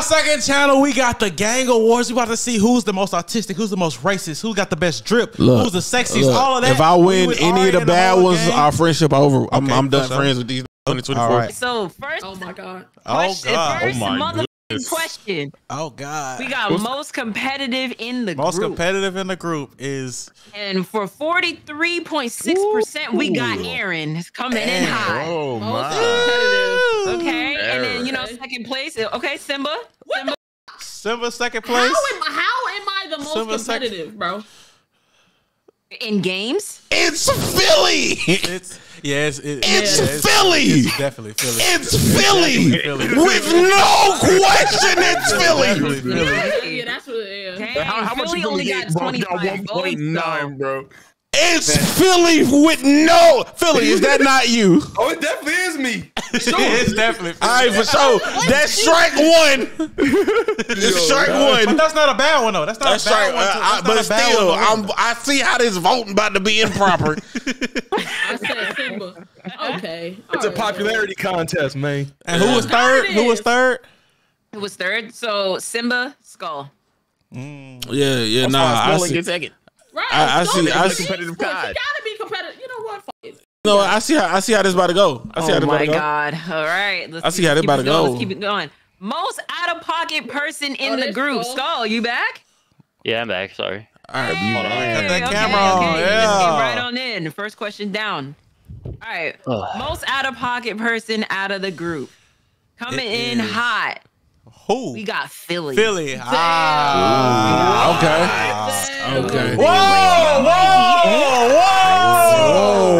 our second channel, we got the Gang Awards. We about to see who's the most autistic, who's the most racist, who got the best drip, look, who's the sexiest, look, all of that. If I win any of the bad ones, our friendship over. Okay, I'm done friends with these 2024. Right. So first, oh my god, question, oh god, first, oh my god. Question. Oh God! We got most competitive in the group. Most competitive in the group is, and for 43.6%, we got Aaron coming in high. Oh my! Okay, Aaron. And then you know, second place. Okay, Simba. Simba second place. How am I the most competitive, bro? In games? It's Philly. It's Philly. It's definitely Philly. It's Philly. With no question, it's Philly. Yeah, that's what it is. How much Philly only got 1.9, bro. It's Philly with no Philly. Is that not you? Oh, it definitely is me. Sure. It's definitely. All right, for sure. That's strike one. Strike one. But that's not a bad one though. That's not a bad one. But still, I see how this voting about to be improper. I said Simba. Okay. It's a popularity contest, man. And who was third? Who was third? Who was third? So Simba, Skull. Mm. Yeah, yeah. Nah, Skull gets second. Right, I see. Competitive gotta be competitive. You know what? Fuck it. No, I see how this about to go. Oh my god! All right, let's see how this about to go. Let's keep it going. Most out of pocket person in the group. Skull. Skull, you back? Yeah, I'm back. Sorry. All right, got that camera on. Yeah. Let's get right on in. First question down. All right, most out of pocket person out of the group coming in hot. Who? We got Philly. Philly. Ah. Okay. Okay. Whoa! Whoa!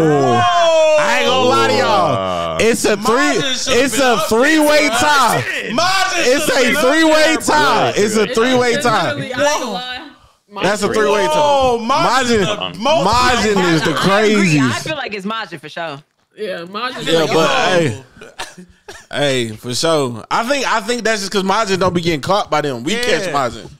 Whoa! Whoa! I ain't gonna lie to y'all. It's a three-way tie. It's a three-way tie. That's a three-way tie. Oh, Majin is the craziest. I feel like it's Majin for sure. Yeah, Majin. Yeah, but hey. Hey, for sure. I think that's just because Majin don't be getting caught by them. We catch Majin.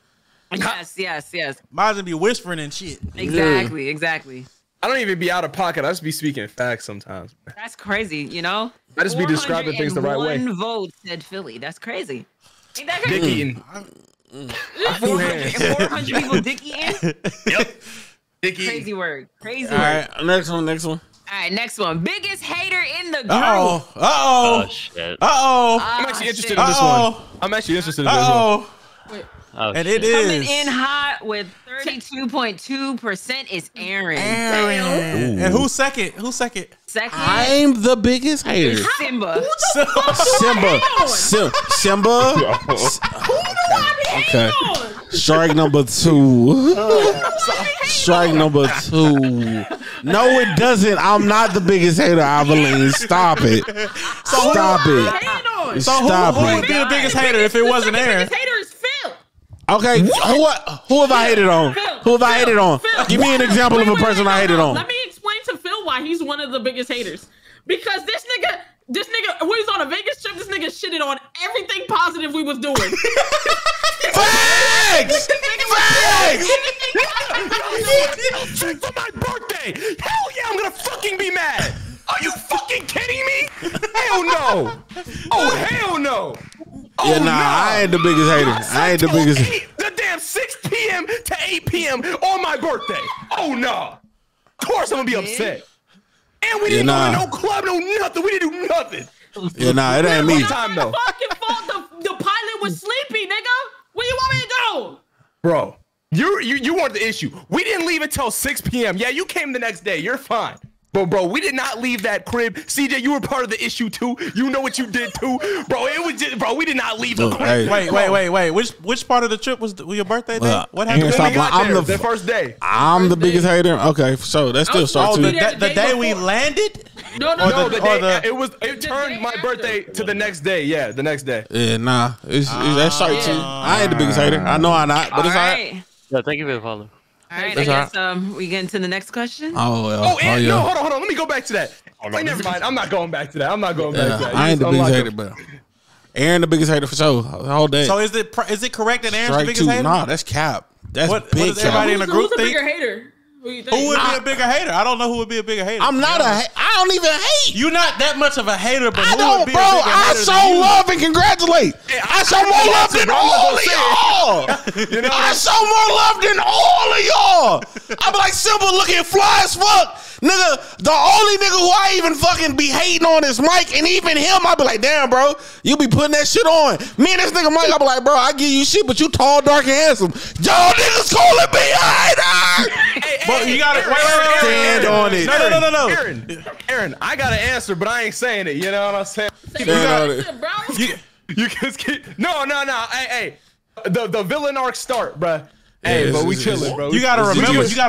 Yes, yes, yes. Majin be whispering and shit. Exactly, exactly. I don't even be out of pocket. I just be speaking facts sometimes. That's crazy, you know? I just be describing things the right way. 101 vote said Philly. That's crazy. Ain't that crazy? Dick eating. 400 people dick eating? Yep. Dick eating. Crazy word. Crazy word. All right, next one. All right, next one. Biggest hater in the group. Uh oh. I'm actually interested in this one. I'm actually interested in this one. Oh, and it is coming in hot with 32.2% is Aaron. Aaron. And who's second? Who's second? Second. I'm the biggest hater. Simba. Simba. Who do I be hating on? Strike number two. Strike number two. No, it doesn't. I'm not the biggest hater, Aveline. Stop it. Stop it. Stop it. Who would be the biggest hater if it wasn't Aaron? The biggest hater is Phil. Okay. Who have I hated on? Who have I hated on? Give me an example of a person I hated on. Let me explain to Phil why he's one of the biggest haters. Because this nigga, when he's on a Vegas trip, this nigga shitted on everything positive we was doing. Facts! Facts! For my birthday! Hell yeah, I'm gonna fucking be mad! Are you fucking kidding me? Hell no! Oh, hell no! Oh, yeah, nah, no. I ain't the biggest hater. I ain't the biggest hater. The damn 6 p.m. to 8 p.m. on my birthday. Oh, no. Of course I'm gonna be upset. And we didn't go to no club, no nothing. We didn't do nothing. Yeah, nah, it ain't me. Time, though. Fucking fault. The pilot was sleepy, nigga. Where you want me to go? Bro, you weren't the issue. We didn't leave until 6 p.m. Yeah, you came the next day. You're fine. But, bro, we did not leave that crib. CJ, you were part of the issue, too. You know what you did, too. Bro, it was just, bro, we did not leave the crib. Hey. Wait. Which part of the trip was your birthday day? What happened? The first day. I'm the biggest hater. Okay, so that's still start to the day we landed? No, the day it turned my birthday to the next day. Yeah, the next day. Yeah, nah. That's start to. I ain't the biggest hater. I know I'm not, but it's all right. Yeah, thank you for the follow. All right, I guess we get into the next question. Oh, yeah. No, hold on. Let me go back to that. Wait, never mind. I'm not going back to that. I'm not going back to that. I ain't the biggest hater, bro. Aaron the biggest hater for sure. All day. So is it correct that Aaron's the biggest hater? Nah, that's cap. That's big cap. Who's the bigger hater? Who would be a bigger hater? I don't know who would be a bigger hater. I'm not I don't even hate. You're not that much of a hater, but I don't, bro. I so love and congratulate. I show more love than all of y'all. I show more love than all of y'all. I'm like Simba looking fly as fuck. Nigga, the only nigga who I even fucking be hating on is Mike, and even him, I be like, damn, bro, you be putting that shit on. Me and this nigga Mike, I be like, bro, I give you shit, but you tall, dark, and handsome. Y'all niggas calling me a hater. But you gotta stand on it. No. Aaron, I got an answer, but I ain't saying it. You know what I'm saying? You just keep. No. Hey, the villain arc start, bro. Hey, yeah, but we chilling, bro. You gotta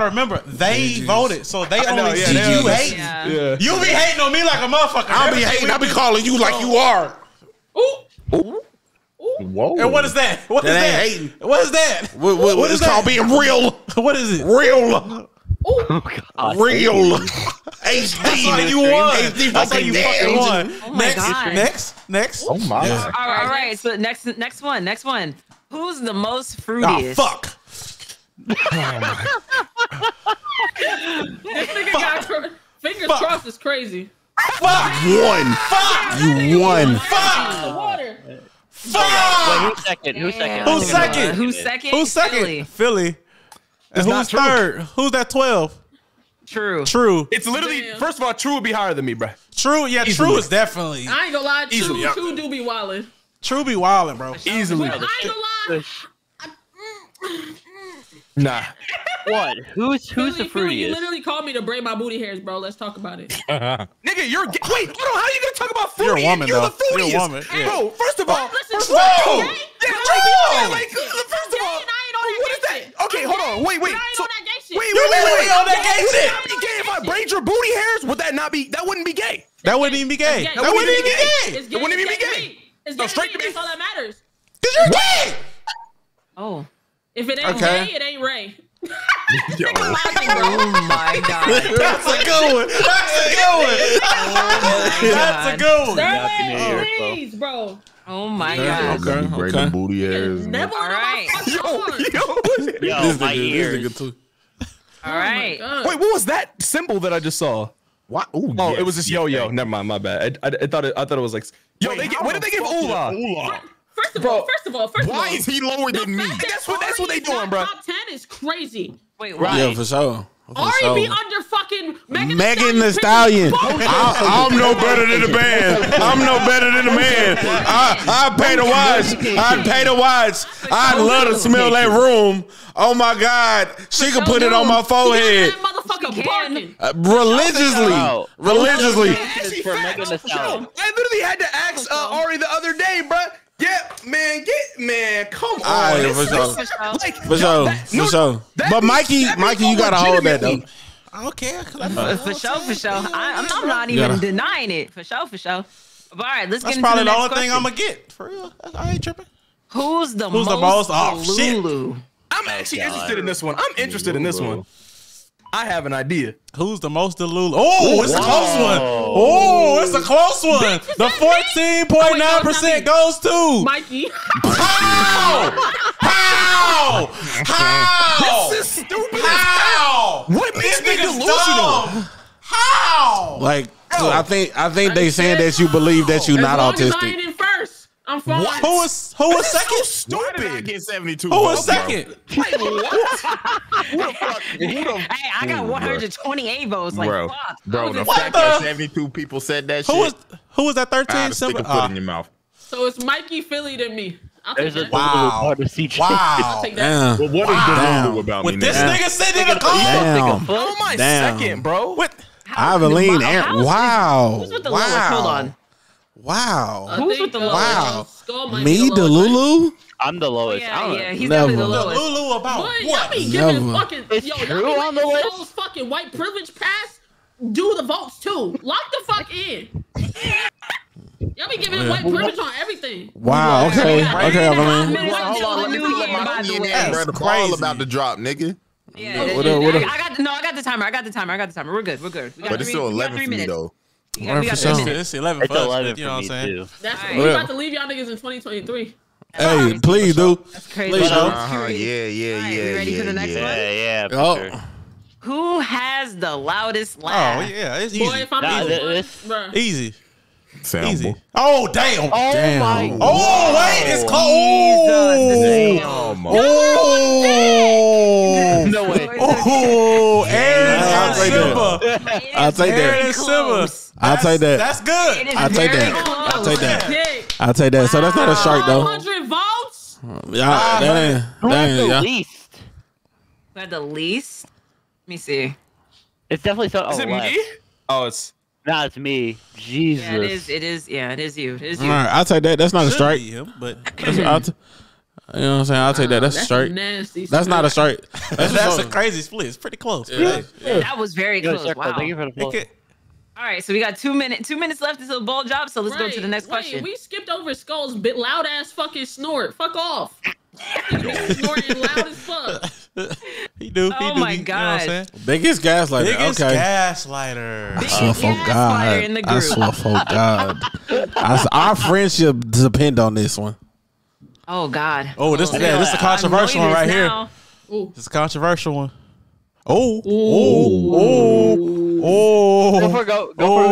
remember, they voted, so they only see you hating. Yeah. You be hating on me like a motherfucker. I'll be hating. I'll be calling you like you are. Ooh. Whoa. And what is that? What is that? What is that? Called being real. What is it? Real. Ooh. Oh, God. Real. HD. That's how you won. That's how you fucking won. Oh, next. Oh my. Yeah. All right. So next one. Who's the most fruitiest? Oh, fuck. This nigga got fingers crossed is crazy. Fuck. You won. Fuck. Fuck! Who's second? Philly. And who's third? Who's that 12? True. It's literally, first of all, True would be higher than me, bro. True, yeah, easily. True is definitely. I ain't gonna lie, True do be wildin'. True be wildin', bro. Easily. Wait, I ain't gonna lie. Nah. What? Who's the fruitiest? You literally called me to braid my booty hairs, bro. Let's talk about it. Nigga, you're wait. Hold on. How are you gonna talk about fruity? You're a woman, you're the fruitiest. You're a woman. Yeah. Bro, first of all, what is that? Okay, hold on. Wait. So, wait. On that gay shit. Would it be gay if I braid your booty hairs? Would that not be? That wouldn't be gay. That wouldn't even be gay. That wouldn't even be gay. It's gay to me. That's all that matters. 'Cause you're gay. Oh. If it ain't Ray, it ain't Ray. Oh my God. That's a good one. Sterling, please, bro. Oh my God. Okay. Great booty hairs. Never on my fucking yo. Yo, my ears. All right. Wait, what was that symbol that I just saw? What? Ooh, oh, yes, it was just yo-yo. Never mind. My bad. I thought it was like yo. What did they give Ula? First of all, why is he lower than me? That's what they doing, bro. Top 10 is crazy. Wait, right? Yeah, for sure. Ari be under fucking Megan Thee Stallion. I'm no better than the man. I'm no better than the man. I'd pay the watch. I'd love to smell that room. Oh my God, she could put it on my forehead. Religiously. I literally had to ask Ari the other day, bro. Yeah, man, come on. All right, for sure. But Mikey, you gotta hold that though. I don't care. For sure. I'm not even denying it. For sure. But all right, let's get into the next question. That's probably the only thing I'm gonna get. For real, I ain't tripping. Who's the most? Oh shit! I'm actually interested in this one. I have an idea. Who's the most delulu? Oh, it's a close one. The 14.9% goes to Mikey. How? This is stupid. How? What makes me delusional? How? Like, I think they saying that you believe that you're not autistic. What? Who was second? So stupid. I get 72. Who was second? Like, what? Hey, I got 128 votes. Like, bro, fuck. Bro, the fact that 72 people said that shit. Who was that 13? Somebody put in your mouth. So it's Mikey, Philly, than me. Wow. Damn. Well, what is the about me? With this nigga sitting in a car. Oh my second, bro. What? Aveline, Aaron. Wow. Hold on. Wow. Who's with the lowest? Wow. Skull might be the lowest. I'm the lowest. Yeah, he's definitely the lowest. Lulu about what? Y'all be giving those fucking white privilege pass. Do the votes too. Lock the fuck in. Y'all be giving white privilege on everything. Wow, okay, Aveline. The call about to drop, nigga. Yeah, I got the timer. We're good. But it's still 11 minutes though. Yeah, we got it's 11 for us, you know what I'm saying? That's right. We're about to leave y'all niggas in 2023. Hey, please, dude. That's crazy. Please, yeah, right, ready for the next one? Yeah, for sure. Who has the loudest laugh? Oh, yeah. It's easy. Boy, if I'm easy. Easy. Oh, damn. Oh, damn. My. Oh, wait. It's cold. Jesus. Oh. No way. Oh, Aaron and Simba. I'll take that. Aaron and Simba. I'll take that. That's good. I'll take that. I'll take that. I'll take that. So that's not a shark, though. 100 volts? That ain't. The least. That the least? Let me see. It's definitely so. Is it me? Oh, it's. No, it's me. Jesus. Yeah, it is. It is. Yeah, it is you. It is you. All right, I'll take that. That's not a strike. But you know what I'm saying? I'll take that. That's a strike. That's not a strike. That's a crazy split. It's pretty close. Yeah. Yeah. That was very close. Wow. Thank you for the applause. All right, so we got 2 minutes left until the ball drops. So let's go to the next question. We skipped over Skull's bit loud ass fucking snort. Fuck off. Snorting loud as fuck. He do. He oh do, my he, god! You know what I'm saying? Biggest gaslighter. Biggest gaslighter. I swear for God. In the group. I swear for God. Our friendship depend on this one. Oh God. Oh, this this is a controversial one right here. Ooh. This is a controversial one. Oh. Ooh. Oh. Oh. Go for it. Go for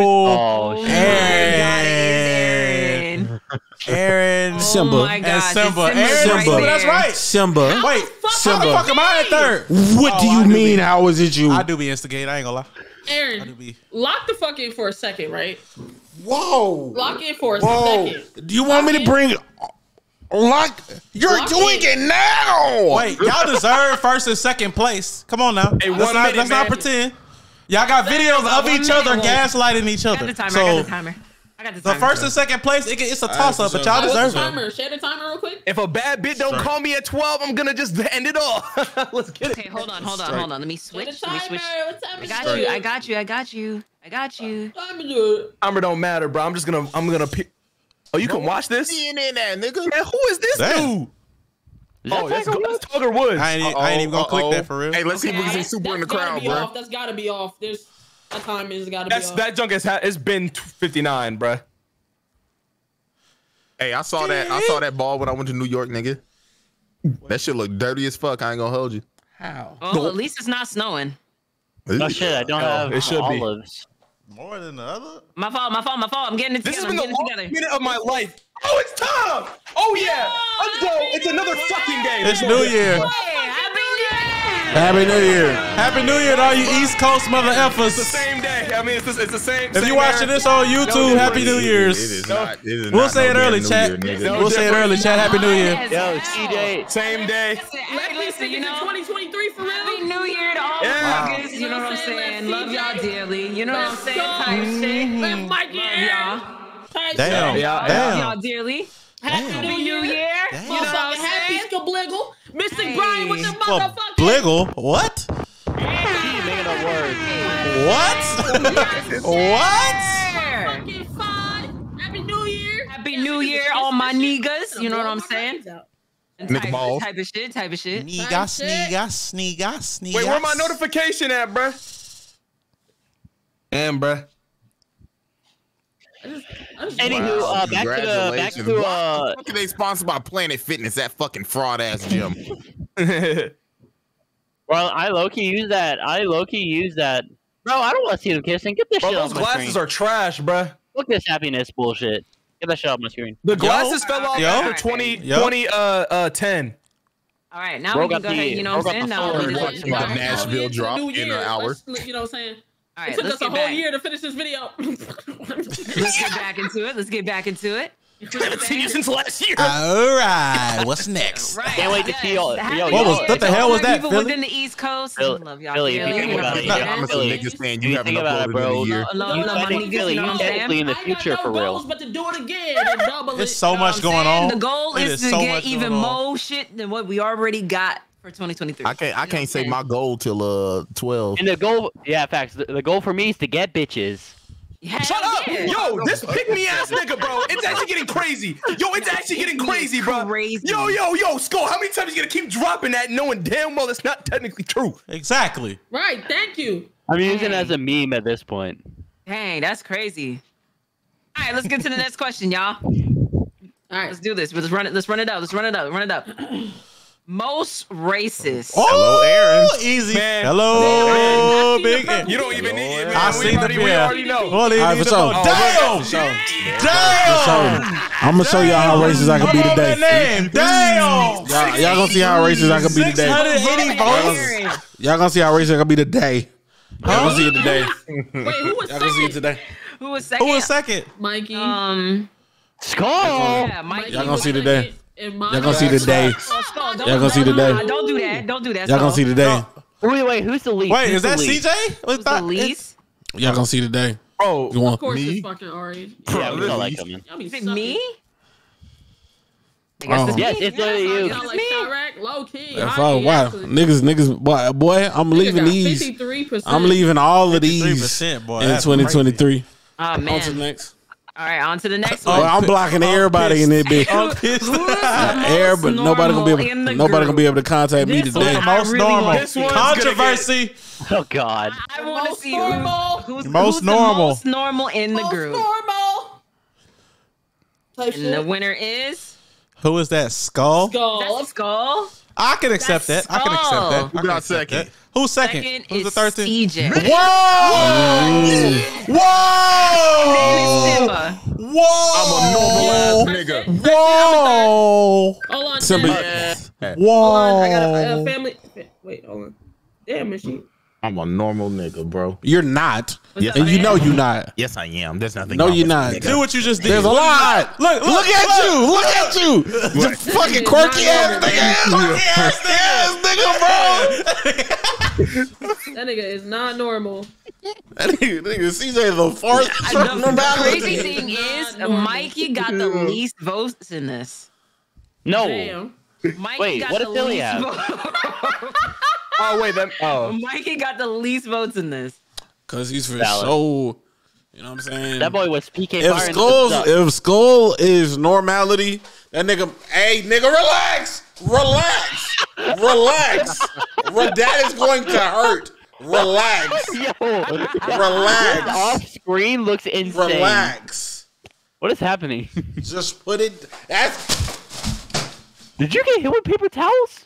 it. Oh. Aaron, oh Simba, and Simba, Aaron, Simba. Right that's right. Simba. Wait, Simba. How the fuck am I in third? What do you mean? How is it you? I do be instigating. I ain't gonna lie. Aaron, lock the fuck in for a second, right? Whoa. Lock in for a second. Do you want me to bring? Lock. You're doing it now. Wait, y'all deserve first and second place. Come on now. Hey, let's not pretend. Y'all got videos of each other gaslighting each other. I got the timer. I got the timer. The first and second place, it's a toss-up, but y'all deserve it. Share the timer real quick. If a bad bitch don't call me at 12, I'm gonna just end it all. Let's get it. Okay, hold on. Let me switch. I got you. Timer don't matter, bro. I'm gonna. Oh, you can watch this. Man, who is this dude? Oh, that's Tucker Woods. I ain't even gonna click that for real. Hey, let's see if we can see Super in the crowd, bro. That's gotta be off. There's. That time is gotta be off. That junk has it's been 59, bruh. Hey, I saw that ball when I went to New York, nigga. That shit look dirty as fuck. I ain't gonna hold you. How? Well, at least it's not snowing. No shit, I don't have it should olives. Be. More than the other? My fault. I'm getting it together. This has been the longest minute of my life. Oh, it's time! Oh yeah! Let's go! It's another fucking game. It's New Year. Happy New Year. Happy New Year to all you East Coast mother effers. It's the same day. I mean, it's the same. If you're watching this on YouTube, Happy New Year's. It is not. We'll say it early, chat. We'll say it early, chat. Happy New Year. Yo, CJ. Same day. Listen, you know, 2023 for real. Happy New Year to all the niggas. You know what I'm saying? Love y'all dearly. You know what I'm saying? Type shit. Mikey, y'all. Damn. Love y'all dearly. Happy New Year. You know what I'm saying? Happy Skabliggle. Mr. Brian with the motherfucking Bliggle? What? Hey, making a word. What? What? Fucking fun. Happy New Year. Happy New Year, all my niggas. You know what I'm saying? Type of shit. Niggas. Wait, where my notification at, bruh? Damn, bruh. Anywho, back to Why the fuck are they sponsored by Planet Fitness, that fucking fraud ass gym? Well, I low-key use that. Bro, I don't want to see them kissing. Get this shit off my screen. Bro, those glasses are trash, bro. Look this happiness bullshit. Get that shit off my screen. The glasses fell off after 2010. All right, now we can go ahead, you know what I'm saying? Now we're watching the Nashville drop in an hour. You know what I'm saying? All right, it took us a whole year to finish this video. Let's get back into it. Haven't seen you since last year. All right, what's next? Can't wait to see y'all. What the hell was that, Philly? People within the East Coast. Philly, if you think about it, I'm a niggas fan. You haven't uploaded in a year. You technically in the future for real. But to do it again, there's so much going on. The goal is to get even more shit than what we already got. For 2023, I can't say my goal till 12. And the goal, facts. The goal for me is to get bitches. Yeah, shut up, yo! This pick me ass nigga, bro. It's actually getting crazy, yo. It's actually getting crazy, bro. Yo, Skull. How many times you gonna keep dropping that, knowing damn well it's not technically true? Exactly. Right. Thank you. I'm using it as a meme at this point. Dang, that's crazy. All right, let's get to the next question, y'all. All right, let's do this. Let's run it out. Run it out. most racist. Oh, hello, Aaron. Easy. Man. Hello, man. Big Aaron. You don't even need it, man. I see the beer. We already know. All right, for sure. Damn. Damn. I'm going to show y'all how racist I can be today. Damn. Y'all going to see how racist I can be today. 680 votes. Y'all going to see how racist I can be today. Y'all going to see it today. Wait, who was second? Y'all going to see it today. Who was second? Who was second? Mikey. Skull. Y'all going to see today. Y'all gonna see the day. Y'all gonna see the day. Don't do that. Don't do that. Y'all gonna see the day. Wait, who's the least? Wait, is that CJ? Who's the least? Y'all gonna see the day. Oh, you want me? Fucking Ari. Yeah, we don't like him, man. Is it me? Yes, it's you. Me. Low key. That's all. Wow, niggas, boy, I'm leaving these. I'm leaving all of these in 2023. Ah man. All right, on to the next one. I'm blocking everybody in this bitch. Everybody, nobody gonna be able, to contact me today. Most normal. Controversy. Oh God. I want to see who's most normal. Most normal in the group. And the winner is. Who is that? Skull. Skull. I can accept that. I can accept that. Who got second? Who's second? Who's the 13th? CJ. Whoa! Whoa! Whoa! Whoa! I'm a normalized nigga. Whoa! Hold on, Simba. Whoa! I got a family. Wait, hold on. Damn machine. I'm a normal nigga, bro. You're not. Yes, and you know you're not. Yes, I am. There's nothing. No, you're not. Nigga. Do what you just did. There's a lot. Look at you. Look at you. The fucking quirky ass nigga. Quirky ass nigga, bro. That nigga is not normal. That nigga CJ the fourth. The crazy thing is, Mikey got the least votes in this. No. Damn. Mikey got what the least votes. Oh wait, Mikey got the least votes in this. Cause he's for so, you know what I'm saying. That boy was PK. If Skull is normality, that nigga, hey nigga, relax. That is going to hurt. Relax. Off screen looks insane. Relax. What is happening? Just put it. Did you get hit with paper towels?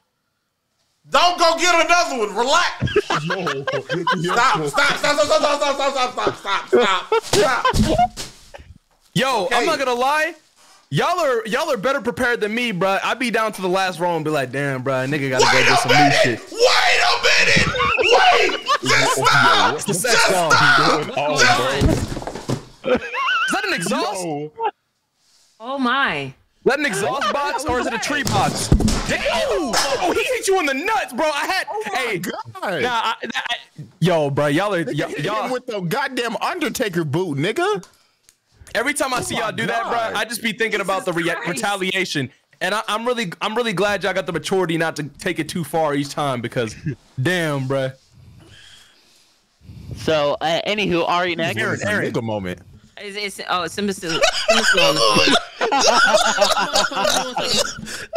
Don't go get another one. Relax. Stop. Yo, okay. I'm not gonna lie. Y'all are better prepared than me, bro. I'd be down to the last row and be like, damn, bro, nigga gotta go get some new shit. Wait a minute. Just stop. Is that an exhaust? No. Oh my. Is that an exhaust box or is it a tree box? Damn! Oh, he hit you in the nuts, bro. Oh my God. Nah, yo, bro, y'all with the goddamn Undertaker boot, nigga. Every time I see y'all do that, bro, I just be thinking about the retaliation, and I'm really glad y'all got the maturity not to take it too far each time because, damn, bro. So, anywho, Ari next. Aaron. Nigga moment. Simba's still on the phone.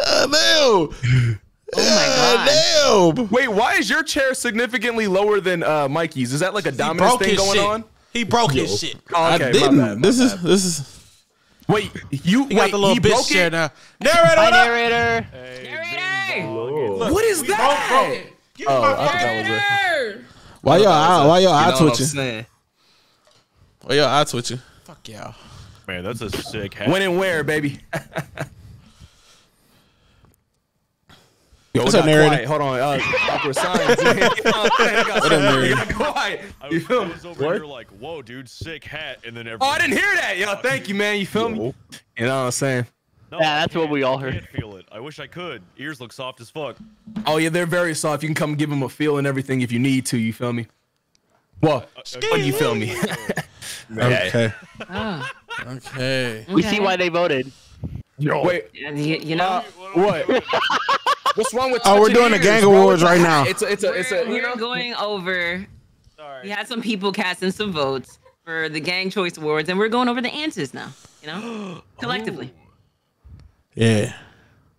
Damn. Oh my God. Damn. Wait, why is your chair significantly lower than Mikey's? Is that like a dominance thing going on? He broke his shit. Oh, okay, I didn't. This is. Wait, you got the little bitch chair now. Narrator. Hey, Lord. What is that? Narrator. Why y'all eye twitching? Why y'all eye twitching? Fuck y'all. Man, that's a sick hat. When and where, baby? Yo, what's up, Narrator? Hold on. Awkward silence. I was over here like, whoa, dude, sick hat. And then everyone. Oh, I didn't hear that. Yo, thank you, man. You feel me? You know what I'm saying? No, yeah, that's what we all heard. I can't feel it. I wish I could. Ears look soft as fuck. Oh, yeah, they're very soft. You can come give them a feel and everything if you need to. You feel me? Well, you feel me? Okay. Okay. We see why they voted. Yo. Wait. You know what? What's wrong with? Oh, we're doing the gang awards right now. We're going over. Sorry. We had some people casting some votes for the Gang Choice Awards, and we're going over the answers now. You know, collectively. Yeah.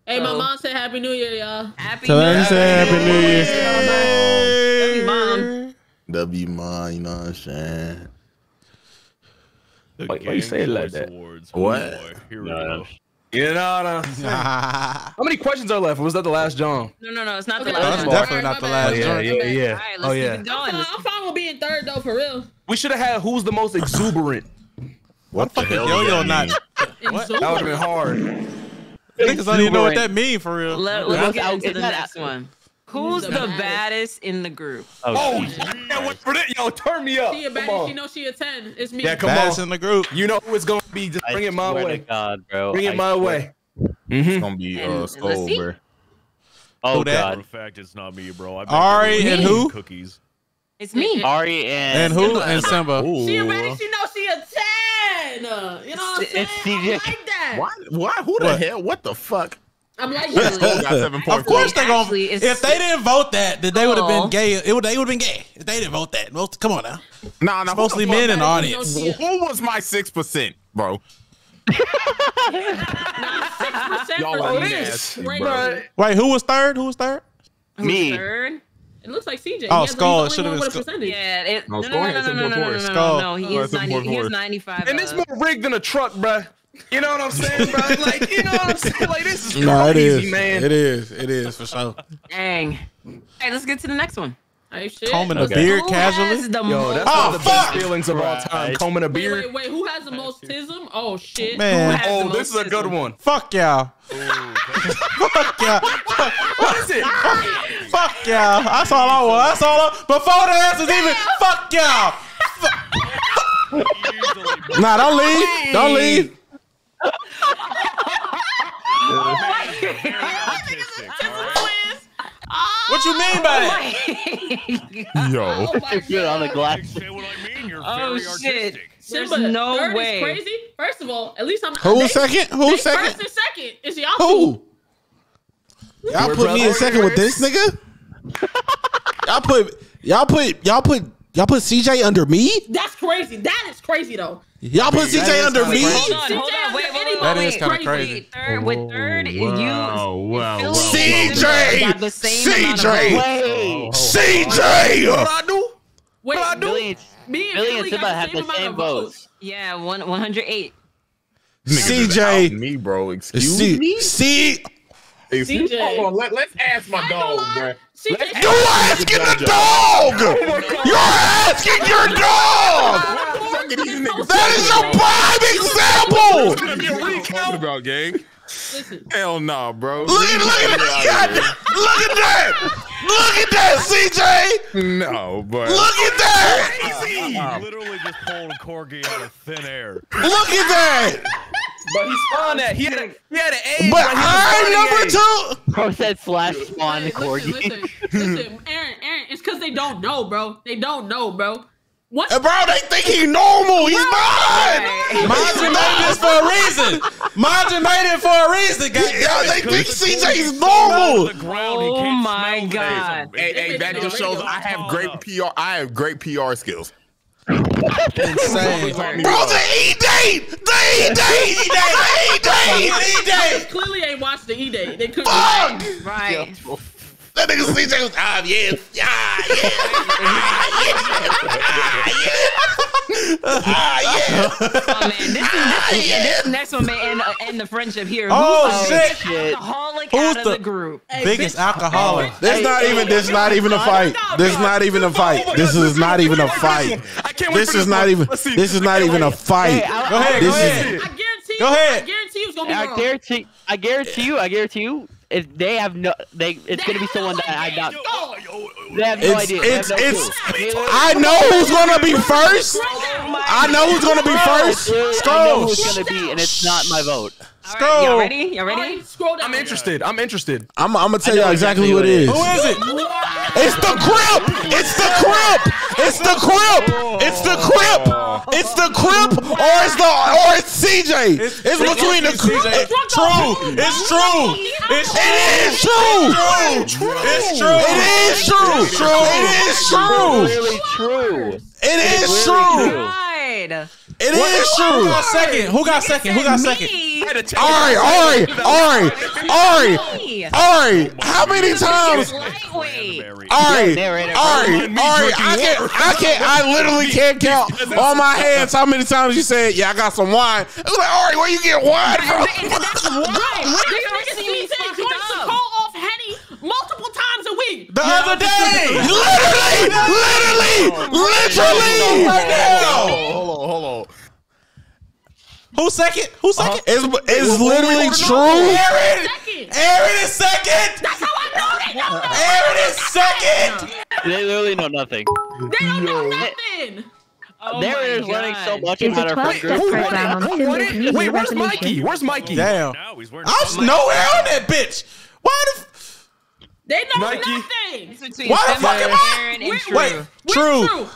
Hey, my mom said Happy New Year, y'all. Happy New Year. Hey, mom. W mom, you know what I'm saying. Why you say it like that? Awards. What? Here we go. You know what I'm saying? How many questions are left? Or was that the last John? No, it's not the last John. Definitely not the last John. Yeah. All right, let's keep it going. I'm fine with being third though, for real. We should have had who's the most exuberant. What the hell? Yo-Yo not. What? That would have been hard. Niggas don't even know what that means for real. Let's get out to the next one. Who's the baddest in the group? Oh, yeah, for that, yo, turn me up. She a baddest. She knows she a 10. It's me. Yeah, come baddest on in the group. You know who it's gonna be. Just bring it my way. God, bro. Bring it my way. It's gonna be Skull, bro. Oh God. In fact, it's not me, bro. Ari and who? Cookies. It's me. Ari and who? And Simba. She a baddest. She knows she a 10. You know what I'm saying? I like that. Why? Who the hell? What the fuck? I'm like, of course they're gonna. If they didn't vote that, then they would have been gay. They would have been gay if they didn't vote that. Most, come on now. Nah, mostly men in the audience. Who was my 6%, bro? 6%. Y'all are nasty, bro. Wait, who was third? Who was third? Me. It looks like CJ. Oh, Skull. It should have been Skull. Yeah. No. He is 95. And it's more rigged than a truck, bro. You know what I'm saying, bro? Like, you know what I'm saying? Like, this is crazy, man. It is, for sure. Dang. Hey, let's get to the next one. Are you sure? Combing a beard casually? Yo, that's one of the best feelings of all time. Combing a beard. Wait, who has the most tism? Oh, shit. Man. Oh, this is a good one. Fuck y'all. Fuck y'all. What is it? Fuck y'all. That's all I was. That's all I was. Before the answer's even, fuck y'all. Nah, don't leave. Don't leave. What you mean by that? Yo, you're on the glass. Oh shit! There's no way. Crazy. First of all, at least I'm. Who's second? Who's second? First or second is y'all. Who? Y'all put me in second with this nigga. Y'all put CJ under me. That's crazy. That is crazy though. Y'all put CJ under me? Hold on. Wait. That is kind of crazy. With third, you. CJ! What I do? Me and Philly have the same votes. Yeah, 108. CJ. Me, bro. Excuse me? CJ. Hold on. Let's ask my dog, bro. You're asking the dog! You're asking your dog! That is your prime example. It's gonna be a recount about gang. Hell nah, bro. Look at that, CJ. No, but look at that. Crazy. Literally just pulled Corgi out of thin air. Look at that. But he spawned that. He had an A. But I'm number 2. Bro said slash spawn Corgi. Listen, Aaron. It's because they don't know, bro. What? Bro, they think he's normal. He's not. Majin made this for a reason. Majin made it for a reason. They think CJ's normal. Oh my God. Hey, that just shows I have great PR. I have great PR skills. Insane. Bro, the E-Date! The E-Date! E-Date! Clearly ain't watched the E-Date. They couldn't. Fuck! Right. That nigga CJ was, This next one may end the friendship here. Oh, shit. Who's the group? Biggest alcoholic. This is not even a fight. This is not even a fight. This is not even a fight. Go ahead. I guarantee you. It's gonna be someone that I doubt. They have no idea. I know who's gonna be first. Scroll. And it's not my vote. Scroll. Y'all ready? I'm interested. I'm gonna tell y'all exactly who it is. Who is it? It's the Crip. It's the Crip or it's CJ. It's between the Crip. It's true. It is true. Narrator. It is true. Who got second? Who got second? Who got second? Ari. How many times? Ari. I literally can't count on my hands how many times you said, yeah, I got some wine. I was like, Ari, where you get wine from? Multiple times a week. The other day. Literally. Right now. Hold on. Who's second? Who's second? It's literally true. Aaron is second. That's how I know they know. Aaron is second. They literally know nothing. They don't know nothing. Oh, Narrator is learning so much about our friend group. Wait, where's Mikey? Where's Mikey? Damn. I'm nowhere on that bitch. Why the... They know nothing. Why the fuck am I? Wait, True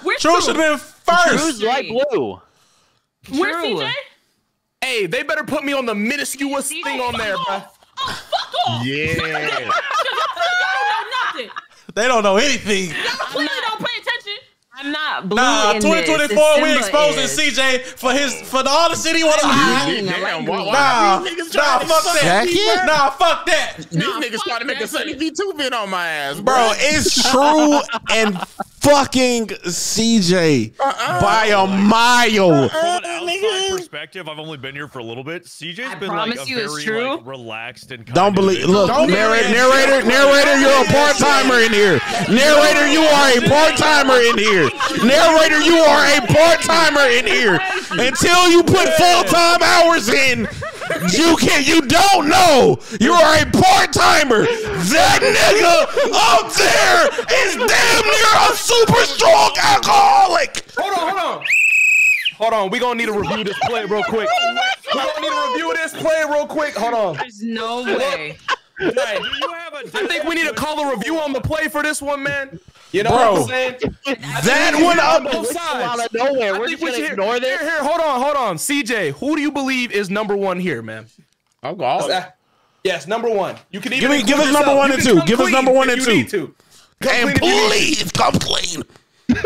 should have been first. True's light blue. Where's CJ? Hey, they better put me on the minuscule thing on there, bro. Oh, fuck off. Yeah. Y'all don't know nothing. They don't know anything. Y'all clearly don't pay attention. I'm not blue. Nah, 2024, we exposing CJ for all the shit he wanna hide. Nah, fuck that. Nah, fuck that. These niggas trying to make a Sunny V2 bit on my ass, bro. It's true and fucking CJ by a mile. From an outside perspective, I've only been here for a little bit. CJ's been like a very relaxed and don't believe. Look, narrator, you're a part timer in here. Narrator, you are a part timer in here. Narrator, you are a part-timer in here. Until you put full-time hours in, you don't know. You are a part-timer. That nigga up there is damn near a super strong alcoholic. Hold on. We gonna need to review this play real quick. Hold on. There's no way. Hey, I think we need to call a review on the play for this one, man. You know what I'm saying? That one up both sides. Out of nowhere. We're just gonna ignore this. Here. Hold on. CJ, who do you believe is number one here, man? I'll go all that. Yes, number one. You can even give us number one and two. Give us number one and two. And please come clean. Give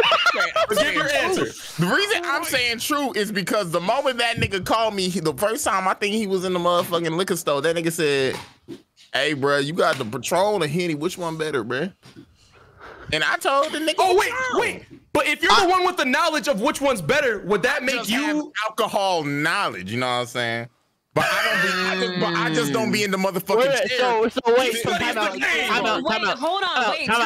your answer. The reason I'm saying true is because the moment that nigga called me, the first time I think he was in the motherfucking liquor store, that nigga said, hey, bro, you got the Patron or Henny? Which one better, bro? And I told the nigga. Oh, wait. But if you're the one with the knowledge of which one's better, would that make you alcohol knowledge? You know what I'm saying? But I just don't be in the motherfucking chair. So wait. Time out. Hold on. Wait. Time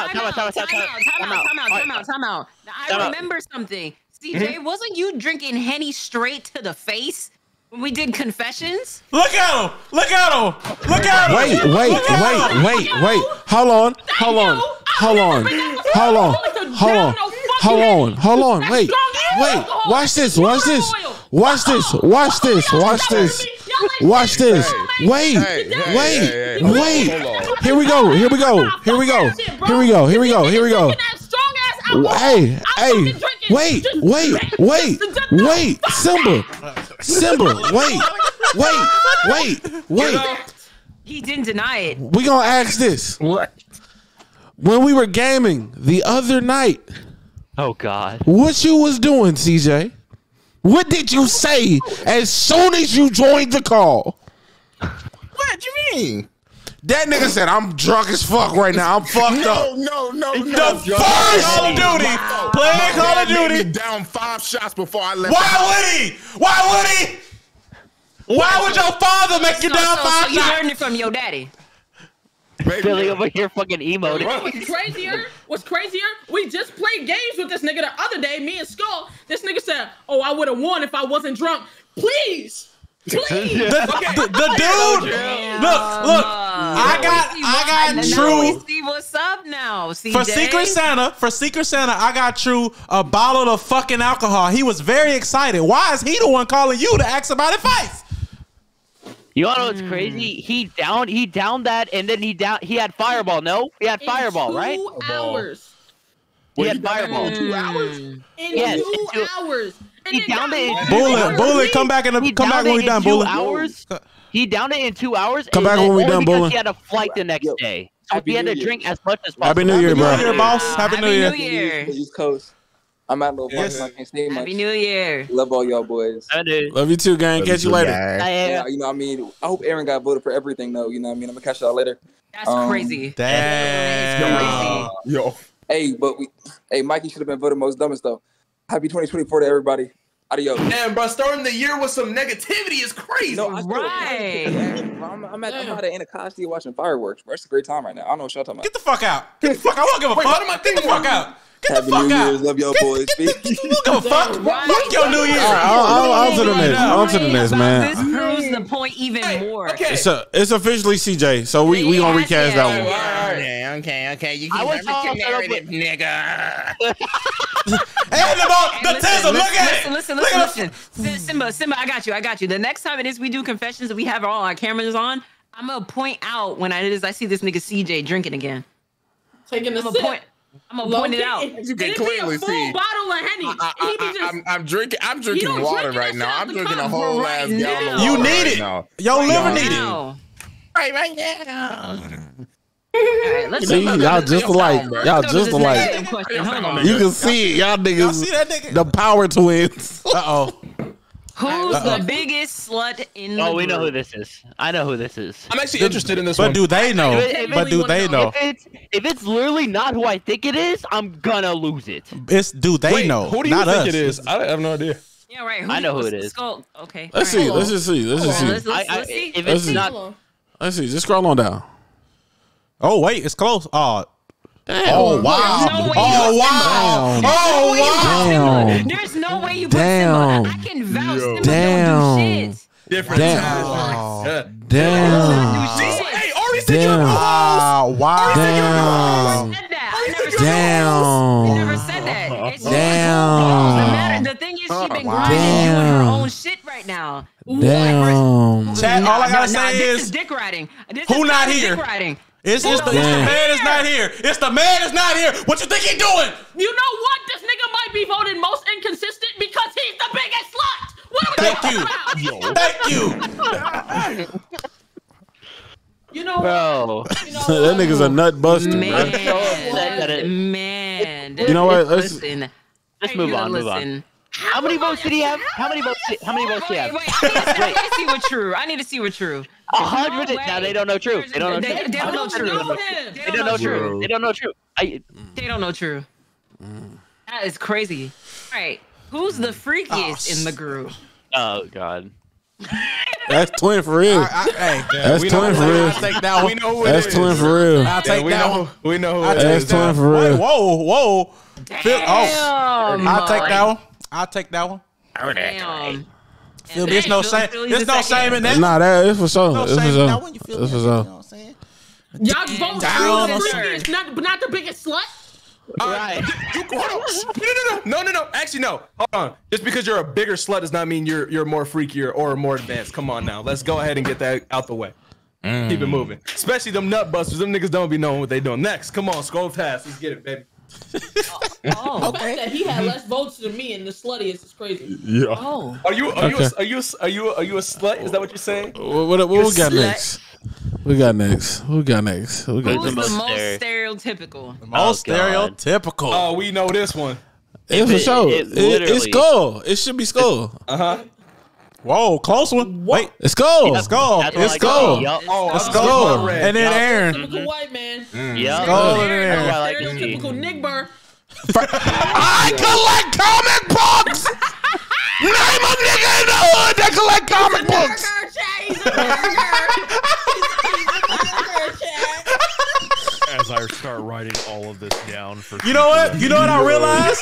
out. I remember something. CJ, wasn't you drinking Henny straight to the face when we did confessions? Look at him! Wait! Hold on! Wait! Watch this! Wait! Here we go! Hey! Wait! Simba, wait. He didn't deny it. We gonna ask this. What? When we were gaming the other night. Oh God. What you was doing, CJ? What did you say as soon as you joined the call? What you mean? That nigga said, I'm drunk as fuck right now. I'm fucked up. No. Playing Call of Duty. Down 5 shots before I left. Why would he? Why would your father make you down 5 shots? You learned it from your daddy. Philly over here fucking emoting. What's crazier? We just played games with this nigga the other day, me and Skull. This nigga said, oh, I would have won if I wasn't drunk. Please. The dude. Look. I got true. We see what's up now, CJ. For Secret Santa, I got true a bottle of fucking alcohol. He was very excited. Why is he the one calling you to ask about advice? You all know what's crazy? He downed that, and then he had Fireball. He had Fireball in two hours. He downed it in 2 hours. Bullet, come back when we done, Bullet. He downed it in 2 hours. Come back when we done, Bullet. He had a flight the next day. So he had to drink as much as possible. Happy New Year, bro. Happy New Year, boss. Happy New Year. I'm out, little boys. I can't say much. Happy New Year. Love all y'all boys. I do. Love you too, gang. Catch you later. Yeah, you know what I mean? I hope Aaron got voted for everything, though. You know what I mean? I'm going to catch y'all later. That's crazy. Damn. Crazy. Yo. Hey, but hey, Mikey should have been voted most dumbest, though. Happy 2024 to everybody. Adios. Damn, bro, starting the year with some negativity is crazy. No, right. I'm at the Anacostia watching fireworks, bro. It's a great time right now. I don't know what y'all talking about. Get the fuck out. Get the fuck out. I don't give a fuck. Get the fuck out. Get the fuck out. Love y'all boys. Don't give a fuck. Fuck your New Year. I'll do the next. I'll do the next, man. This proves the point even more. It's officially CJ, so we gonna recast that one. Okay. You can't remember the narrative, nigga. And about the tism, look at it. Listen. Simba, I got you. The next time it is we do confessions and we have all our cameras on, I'm gonna point out when I see this nigga CJ drinking again. Taking a sip. I'm gonna point it out. You can clearly see. Bottle of Henny. I'm drinking water right now. I'm drinking a whole ass gallon. You need it. Your liver need it. Right now. Right, see, y'all just alike. Y'all just alike. You can see it. Y'all niggas, nigga? The power twins. Who's the biggest slut in the world? Oh, we know who this is. I know who this is. I'm actually interested in this one. But do they know? But do they know? If it's literally not who I think it is, I'm gonna lose it. Wait, do they know? Who do you think it is? I have no idea. Yeah, right. I know who it is. Okay. Let's just see. If it's not, let's see. Just scroll on down. Oh wait, it's close. Oh wow! Oh wow! There's no way you put Simba. I can vouch Simba don't do shit. Different times. Damn. Hey, Ari said you're balls. Wow. Damn. Damn. Never said that. It's damn. The thing is, she's been grinding on her own shit right now. Damn. Chat. All I gotta say is dick riding. Who not here? It's the man is not here. It's the man is not here. What you think he doing? You know what? This nigga might be voted most inconsistent because he's the biggest slut. Thank you. You know what? You know that nigga's a nut buster, man. You know what? Let's move on. How many votes did he have? How many votes did he have? Wait, I need to see what true. I need to see what true. 100. Now they don't know true. They don't know true. That is crazy. All right, who's the freakiest in the group? Oh God. That's twin for real. That's twin for real. Whoa. I'll take that one. Damn. Phil, there's no shame in that. Nah, that is for sure. You know what I'm saying? Y'all vote freakiest, not the biggest slut. Right. No. Actually, no. Hold on. Just because you're a bigger slut does not mean you're more freakier or more advanced. Come on now. Let's go ahead and get that out the way. Keep it moving. Especially them nut busters. Them niggas don't be knowing what they doing. Next, come on, scroll past. Let's get it, baby. The fact that he had less votes than me and the sluttiest is crazy. Yeah. Oh. Are you a slut? Is that what you're saying? What we got next? Who's the most stereotypical? The most stereotypical. Oh, we know this one. It's Skull. It should be Skull. Whoa, close one. Wait, it's Skull. It's Skull. Oh, it's Skull. And then Aaron. Typical white man. Yeah. Skull and Aaron. Typical nigger. I collect comic books. Name a nigga in the hood that collect comic books. As I start writing all of this down for You know what I realized?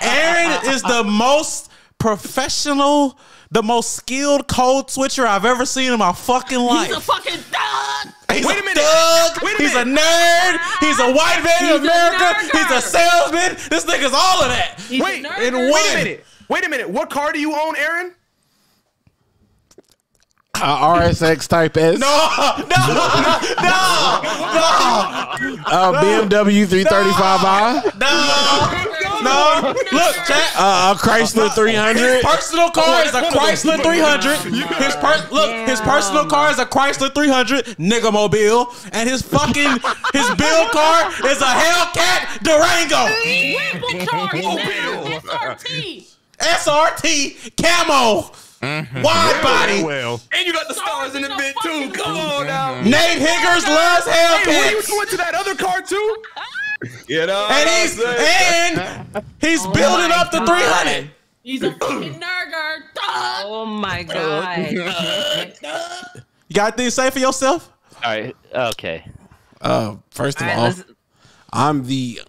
Aaron is the most professional, the most skilled code switcher I've ever seen in my fucking life. He's a fucking thug. He's a nerd. He's a white man in America. He's a salesman. This nigga's all of that. Wait a minute. What car do you own, Aaron? RSX Type S. No. BMW 335i. No. No, look, chat. Chrysler 300. His personal car is a Chrysler 300. Look, his personal car is a Chrysler 300, nigga mobile, and his fucking his bill car is a Hellcat Durango. SRT camo. Wide body. Well. And you got the stars in the bit too. Come on now. Nate Higgers loves Hellcats. Hey, you went to that other car too? You know, and he's building up the 300. He's a fucking nerd. Oh my god. You got anything to say for yourself? All right. Okay. First of all, I'm the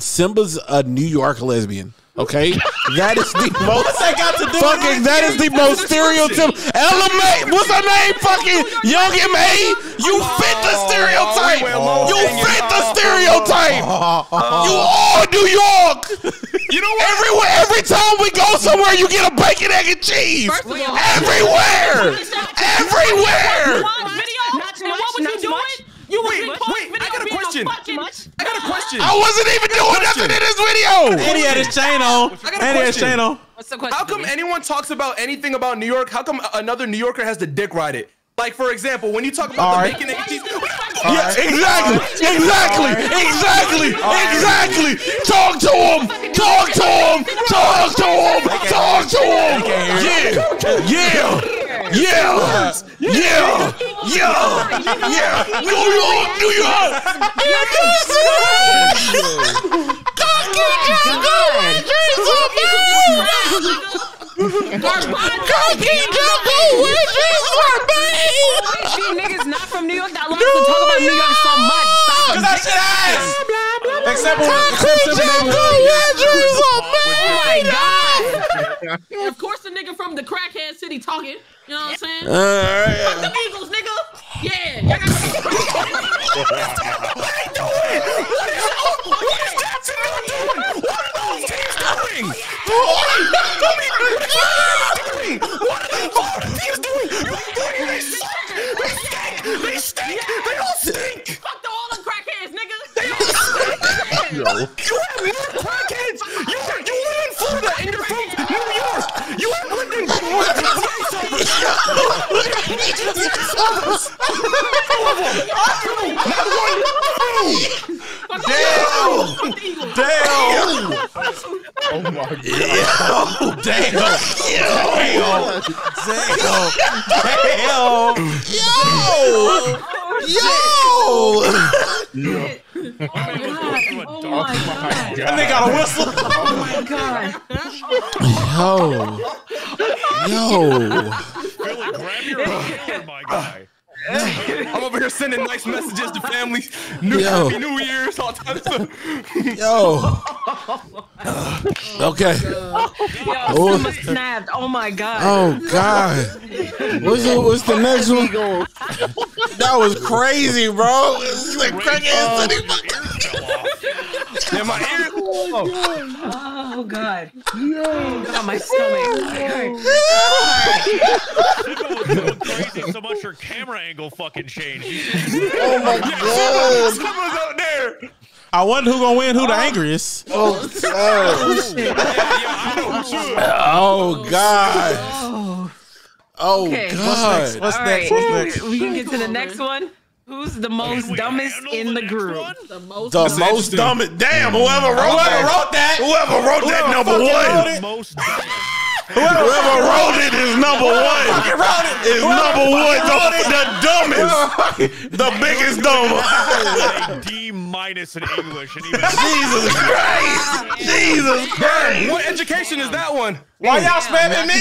Simba's a New York lesbian. Okay, that is the most. What's that got to do? Fucking, that is the most stereotypical. LMA, what's her name? Fucking Young MA. You fit the stereotype. You fit the stereotype. You all New York. You know what? Everywhere, every time we go somewhere, you get a bacon, egg, and cheese. Everywhere, everywhere. What was you doing? Wait, I got a question. I wasn't even doing nothing in this video. And he had his chain on. What's the question? How come anyone talks about anything about New York? How come another New Yorker has to dick ride it? Like, for example, when you talk about the bacon and cheese. Yeah, exactly. Talk to him. Yeah. New York. These niggas not from New York that love to talk about New York so much. Because that shit ass. Except when Of course, the nigga from the crackhead city talking. You know what I'm saying? Fuck the Eagles, nigga. Yeah. What are they doing? What is Jackson doing? What are those teams doing? They all stink. Fuck all the crackheads, nigga. They all stink. You have more crackheads. You live in Florida and you're from New York. You have lived in And they got a whistle. Oh my god. Yo. Philly, grab your phone, my guy. I'm over here sending nice messages to families. Happy New Year's, all types of okay. Yo, Simba snapped. Oh my god. Oh god. What's the next one? That was crazy, bro. It's like yeah, my ear. Oh god. No. Got my stomach. Crazy. So much your camera angle fucking changed. Oh my god. Someone's out there. I wonder who gonna win. Who the angriest? Oh god. Oh god. What's next? We can get to the next one. Who's the most dumbest in the group? The most dumbest. Damn, whoever wrote that, number one. Whoever wrote it is number one. The dumbest. The biggest dumb. D- in English. Jesus Christ. Jesus Christ. What education is that one? Why y'all spamming me?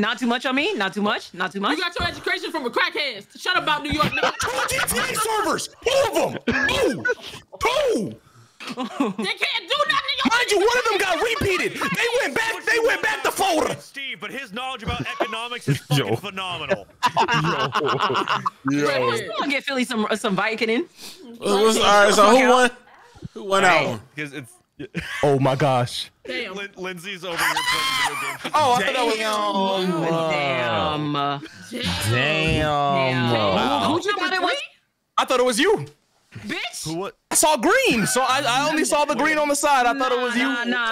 Not too much on me. Not too much. You got your education from a crackhead. Shut up about New York. 2 GTA servers. All of them. Two. They can't do nothing. Mind you, one of them got repeated. They went back to Florida. Steve, but his knowledge about economics is fucking phenomenal. Yo. Gonna get Philly some Vicodin. All right, so who won that one? Oh my gosh. Damn. Lindsay's over here playing video games. Oh, I thought that was damn. Who you thought it was? I thought it was you. Bitch! Who, what? I saw green, so I only saw the green on the side. I thought it was you. No.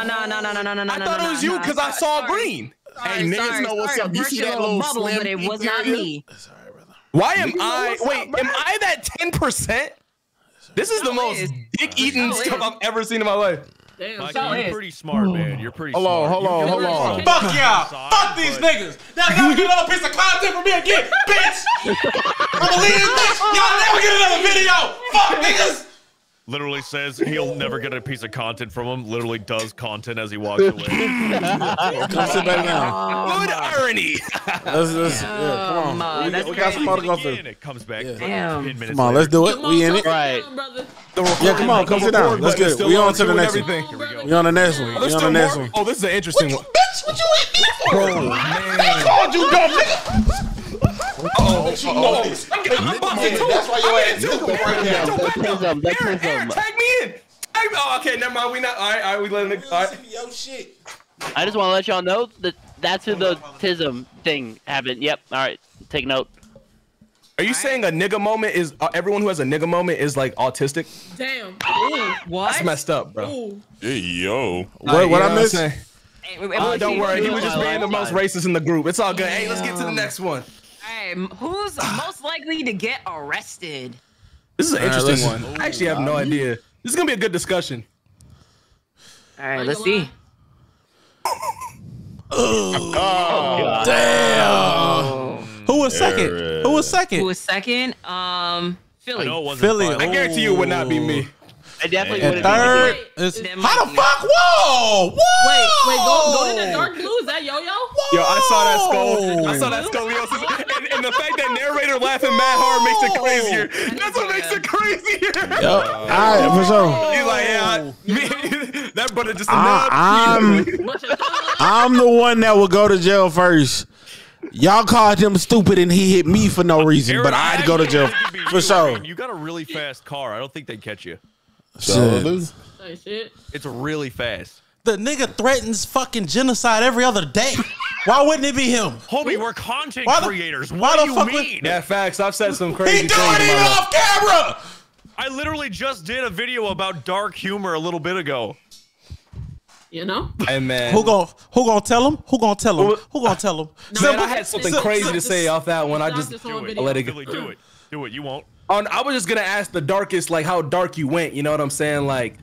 I thought it was you because I saw green. Hey, niggas know what's up. You see that little bubble, but it was not me. Sorry, brother. Why am I? Wait, am I that 10%? This is the most dick-eating stuff I've ever seen in my life. Mike, you're pretty smart, man. You're pretty smart. Hold on. Fuck y'all. Fuck these niggas. Y'all get another piece of content from me again, bitch. I'm a leading bitch. Y'all never get another video. Fuck niggas. Literally says he'll never get a piece of content from him. Literally does content as he walks away. Content right now. Good irony. Come on. We got some more to go through. It comes back. Come on, let's do it. We in it. Right. Yeah, come on, come sit down. Let's get it. We on to the next one. We on the next one. We on the next one. Oh, this is an interesting one. Bitch, what you hit me for? Bro, man. They called you dumb, nigga. I'm busting too. That's why you're Aaron, tag me in. Oh, okay, never mind. We not. All right, we letting it. All right. Yo, shit. I just want to let y'all know that that's who the tism thing happened. Yep. All right, take note. Are you saying a nigga moment is everyone who has a nigga moment is like autistic? Damn. Ooh, what? That's messed up, bro. Ooh. Hey, yo. What I miss? Don't worry. He was just being the most racist in the group. It's all good. Hey, let's get to the next one. All right, who's most likely to get arrested? This is an interesting one. I actually have no idea. This is gonna be a good discussion. All right, let's see. Oh, damn! Who was second? Who was second? Philly. Philly. I guarantee you it would not be me. It definitely would have been third. How the fuck? Whoa! Whoa! Wait, go to the dark blue. Is that Yo-Yo? Yo, I saw that skull. And the fact that narrator laughing mad hard makes it crazier. That's what makes it crazier. Yep. All right, for sure. He's like, yeah, that brother just I'm the one that will go to jail first. Y'all called him stupid and he hit me for no reason, but I'd go to jail for sure. You got a really fast car. I don't think they'd catch you. Shit. It's really fast. The nigga threatens fucking genocide every other day. Why wouldn't it be him? Homie, we're content creators. What do you mean? Yeah, facts. I've said some crazy things. He doing it off camera. I literally just did a video about dark humor a little bit ago. You know? Hey, man. Who gonna tell him? Who gonna tell him? Man, I had something crazy to say off that one. I just let it go. Do it. Do it. You won't. I was just gonna ask the darkest, like how dark you went. You know what I'm saying? Like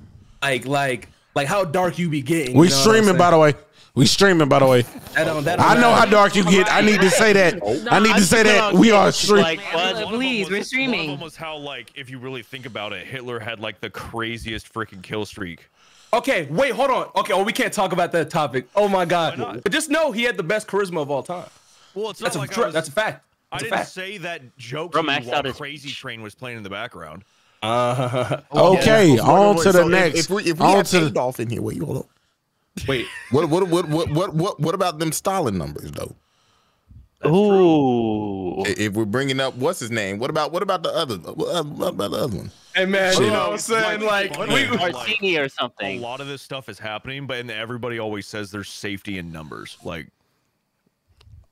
how dark you be getting. We streaming, by the way. We streaming, by the way. I know how dark you get. I need to say that. I need to say that we are streaming. Please, we're streaming. Almost how, like, if you really think about it, Hitler had like the craziest freaking kill streak. Okay, wait, hold on. Okay, oh, we can't talk about that topic. Oh my God. But just know he had the best charisma of all time. Well, it's not like that's a fact. That's I didn't say that joke while Crazy Train was playing in the background. Okay, on to the next. If we had Adolf in here, wait, hold on. Wait, what about them Stalin numbers though? Ooh. If we're bringing up what's his name, what about the other one? Hey man, you know what I'm saying? Like we are something. A lot of this stuff is happening, but everybody always says there's safety in numbers, like.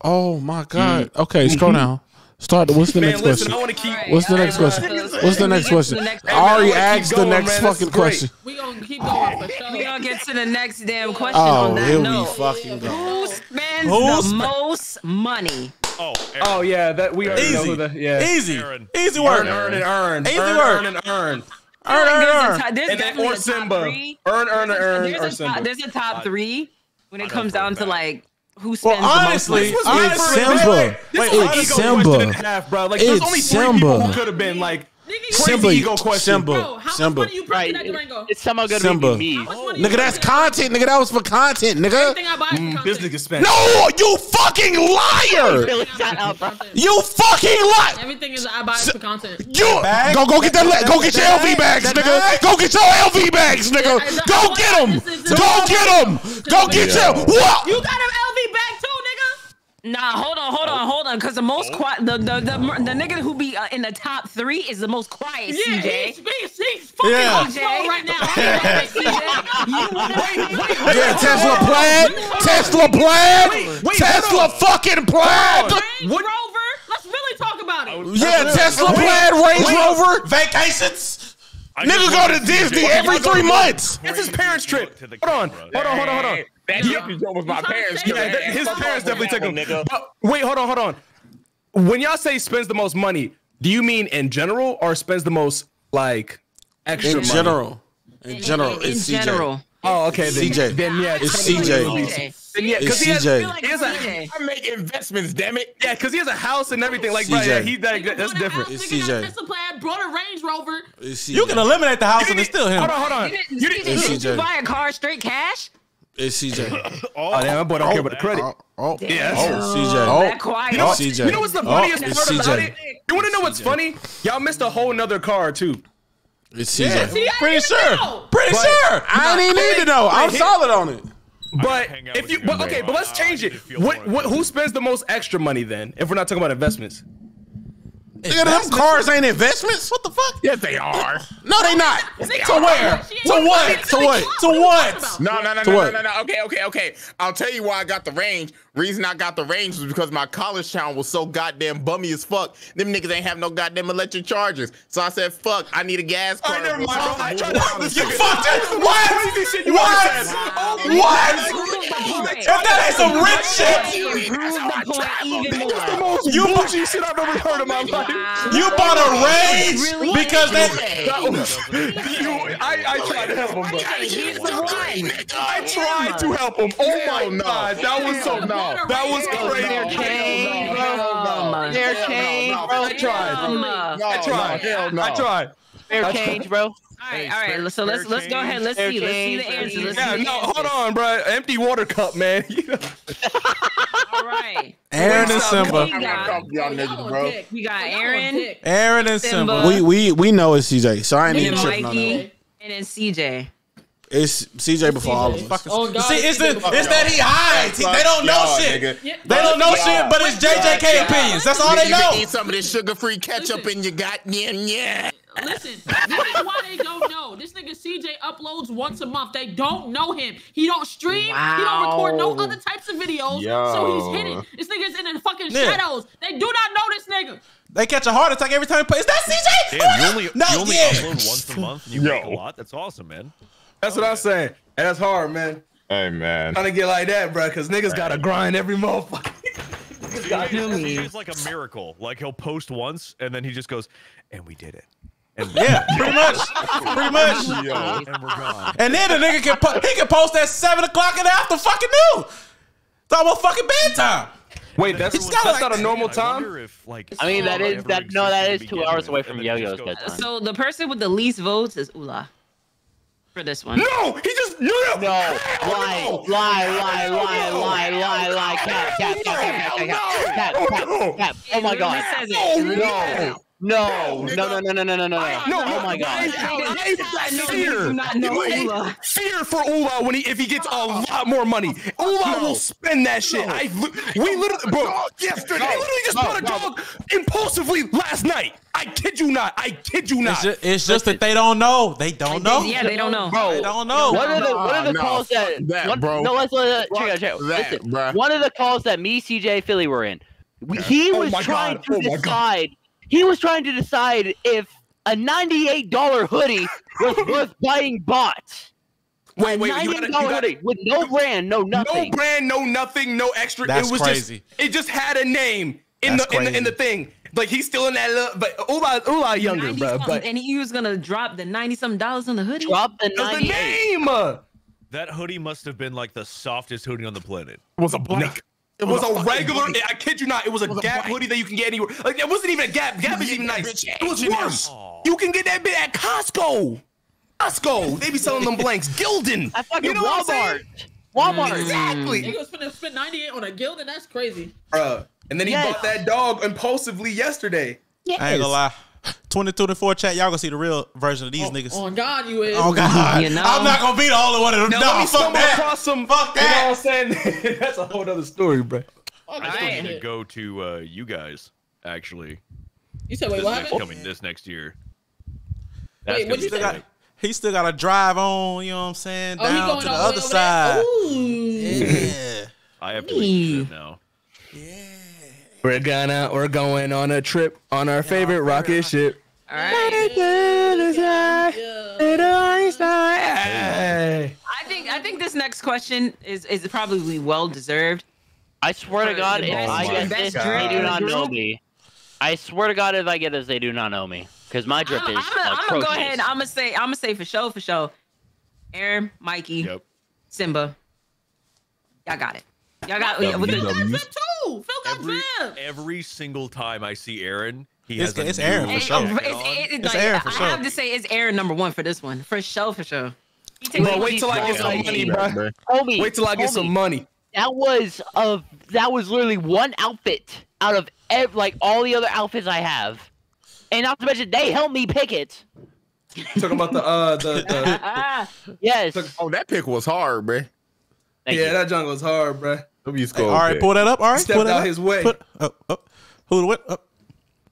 Oh my God! Okay, scroll down. Start. What's the next question? What's the next question? What's the next question? Ari asked the next fucking question. We gonna keep going. We gonna get to the next damn question on that note. Who spends the most money? Oh yeah, that we already know. Easy work. Earn and earn. Or Simba. Earn or Simba. There's a top three when it comes down to like. Who spends the most money? It's Simba. There's only three people who could have been like crazy ego question. Simba. It's somehow gonna be me. Nigga, that's content. Nigga, that was for content. Nigga. This nigga spent. No, you fucking liar! You fucking liar! Everything is I buy for content. You go get that. Go get your LV bags, nigga. Go get your LV bags, nigga. Go get them. Go get them. Go get your. What? You got an LV. Nah, hold on, cause the most quiet, the nigga who be in the top three is the most quiet. Yeah, CJ. He's fucking CJ right now. Yeah, Tesla plaid, Tesla plaid, Tesla fucking plaid. Range Rover, let's really talk about it. Yeah, Tesla plaid, Range Rover, vacations. Nigga go to Disney every 3 months. That's his parents' trip. Hold on. That was my parents' trip. His parents definitely took him. Wait, hold on. When y'all say spends the most money, do you mean in general or spends the most like extra money? In general, it's CJ. Oh, okay. Then yeah, it's CJ. Yeah, because I make investments, damn it. Yeah, because he has a house and everything. Like, CJ. Yeah, that's different. It's CJ. Brought a Range Rover. You can eliminate the house and it's still him. Hold on. Did you buy a car straight cash? It's CJ. Oh, damn, my boy don't care about the credit. CJ. You know what's the funniest part about it? You want to know what's funny? Y'all missed a whole nother car, too. It's CJ. Pretty sure. I didn't need to know. I'm solid on it. But if you, but let's change it. Who spends the most extra money then? If we're not talking about investments, them cars ain't investments. What the fuck? Yes, they are. No, they not. To where? To what? No. Okay. I'll tell you why I got the Range. Reason I got the Range was because my college town was so goddamn bummy as fuck. Them niggas ain't have no goddamn electric chargers. So I said, fuck, I need a gas car. What? If that ain't some rich shit. That's the most bougie shit I've ever heard in my life. You bought a Range because I tried to help him. I tried to help him. Oh my God, that was so nice. That was crazy. I tried. Fair change, bro. All right. So let's go ahead. Let's see the answer. Yeah, no, hold on, bro. Empty water cup, man. All right. Aaron and Simba. We got Aaron and Simba. We know it's CJ, so I ain't even tripping on that. And then CJ. It's CJ before all of us. Oh, God, see, it's that he hides. They don't know shit. They don't know shit, but it's JJK opinions. That's all they know. You need some of this sugar-free ketchup in your goddamn Listen, this is why they don't know. This nigga CJ uploads once a month. They don't know him. He don't stream. Wow. He don't record no other types of videos. Yo. So he's hidden. This nigga's in the fucking shadows. They do not know this nigga. They catch a heart attack every time he plays. Is that CJ? Damn, you only upload once a month and you make a lot? That's awesome, man. That's what I'm saying. And that's hard, man. Hey, man. Trying to get like that, bro, because niggas got to grind every motherfucker. It's like a miracle. Like, he'll post once, and then he just goes, and we did it. And yeah, pretty much. Yo. And we're gone. And then the nigga can post at 7 o'clock in the after fucking noon. It's almost fucking bedtime. Wait, that's not a normal time? That is 2 hours away from Yo-Yo's bedtime. So the person with the least votes is Ula. For this one. No! He just... Lie. Cap. Oh my God. No. Oh my God. Fear for Ula if he gets a lot more money. Ula will spend that shit. We literally... Bro, yesterday, I literally just bought a dog impulsively last night. I kid you not. It's just that they don't know. Yeah, they don't know. Bro, they don't know. One of the calls that me, CJ, Philly were in, he was trying to decide... He was trying to decide if a $98 hoodie was worth buying bots. Wait, $98 hoodie with no brand, no nothing. No brand, no nothing, no extra. That's crazy. It just had a name in the thing. Like he's still in that little, but Ula younger, bro. And he was gonna drop the $90-something on the hoodie. Drop the name. That hoodie must have been like the softest hoodie on the planet. It was a blank. It was a regular, hoodie. I kid you not, it was a Gap hoodie that you can get anywhere. Like, it wasn't even a Gap. Gap is even nice. It was worse. You can get that bit at Costco. They be selling them blanks. Gildan. You know what I'm saying? Walmart. Exactly. He was finna spend $98 on a Gildan. That's crazy. And then he bought that dog impulsively yesterday. Yes. I ain't gonna lie. 2024 chat, y'all gonna see the real version of these niggas. Oh God, you is. Oh God, you know? I'm not gonna be the only one of them. Now, fuck that. That's a whole other story, bro. I still need to go to you guys. Actually, you said wait, what happened? Coming this next year. Wait, what you say? He still got to drive on. You know what I'm saying? Down to the other side. Yeah. I have to leave that now. Yeah. We're going on a trip on our favorite rocket ship. All right. this next question is probably well deserved. I swear to God, if I get this, they do not know me. I swear to God, if I get this, they do not know me, because my drip is atrocious. I'm gonna go ahead and I'm gonna say for sure. Aaron, Mikey, Simba, y'all got it. Y'all got it. Phil got drip too. Phil got drip. Every single time I see Aaron, he has. It's Aaron for sure. It's Aaron for sure. I have to say, it's Aaron #1 for this one, for sure. Bro, wait till I get some money, bro. Wait till I get some money. That was literally one outfit out of like all the other outfits I have, and not to mention they helped me pick it. Talking about the yes. Oh, that pick was hard, bro. Yeah, that jungle was hard, bro. All right, pull that up. All right, step out his way. Who the what?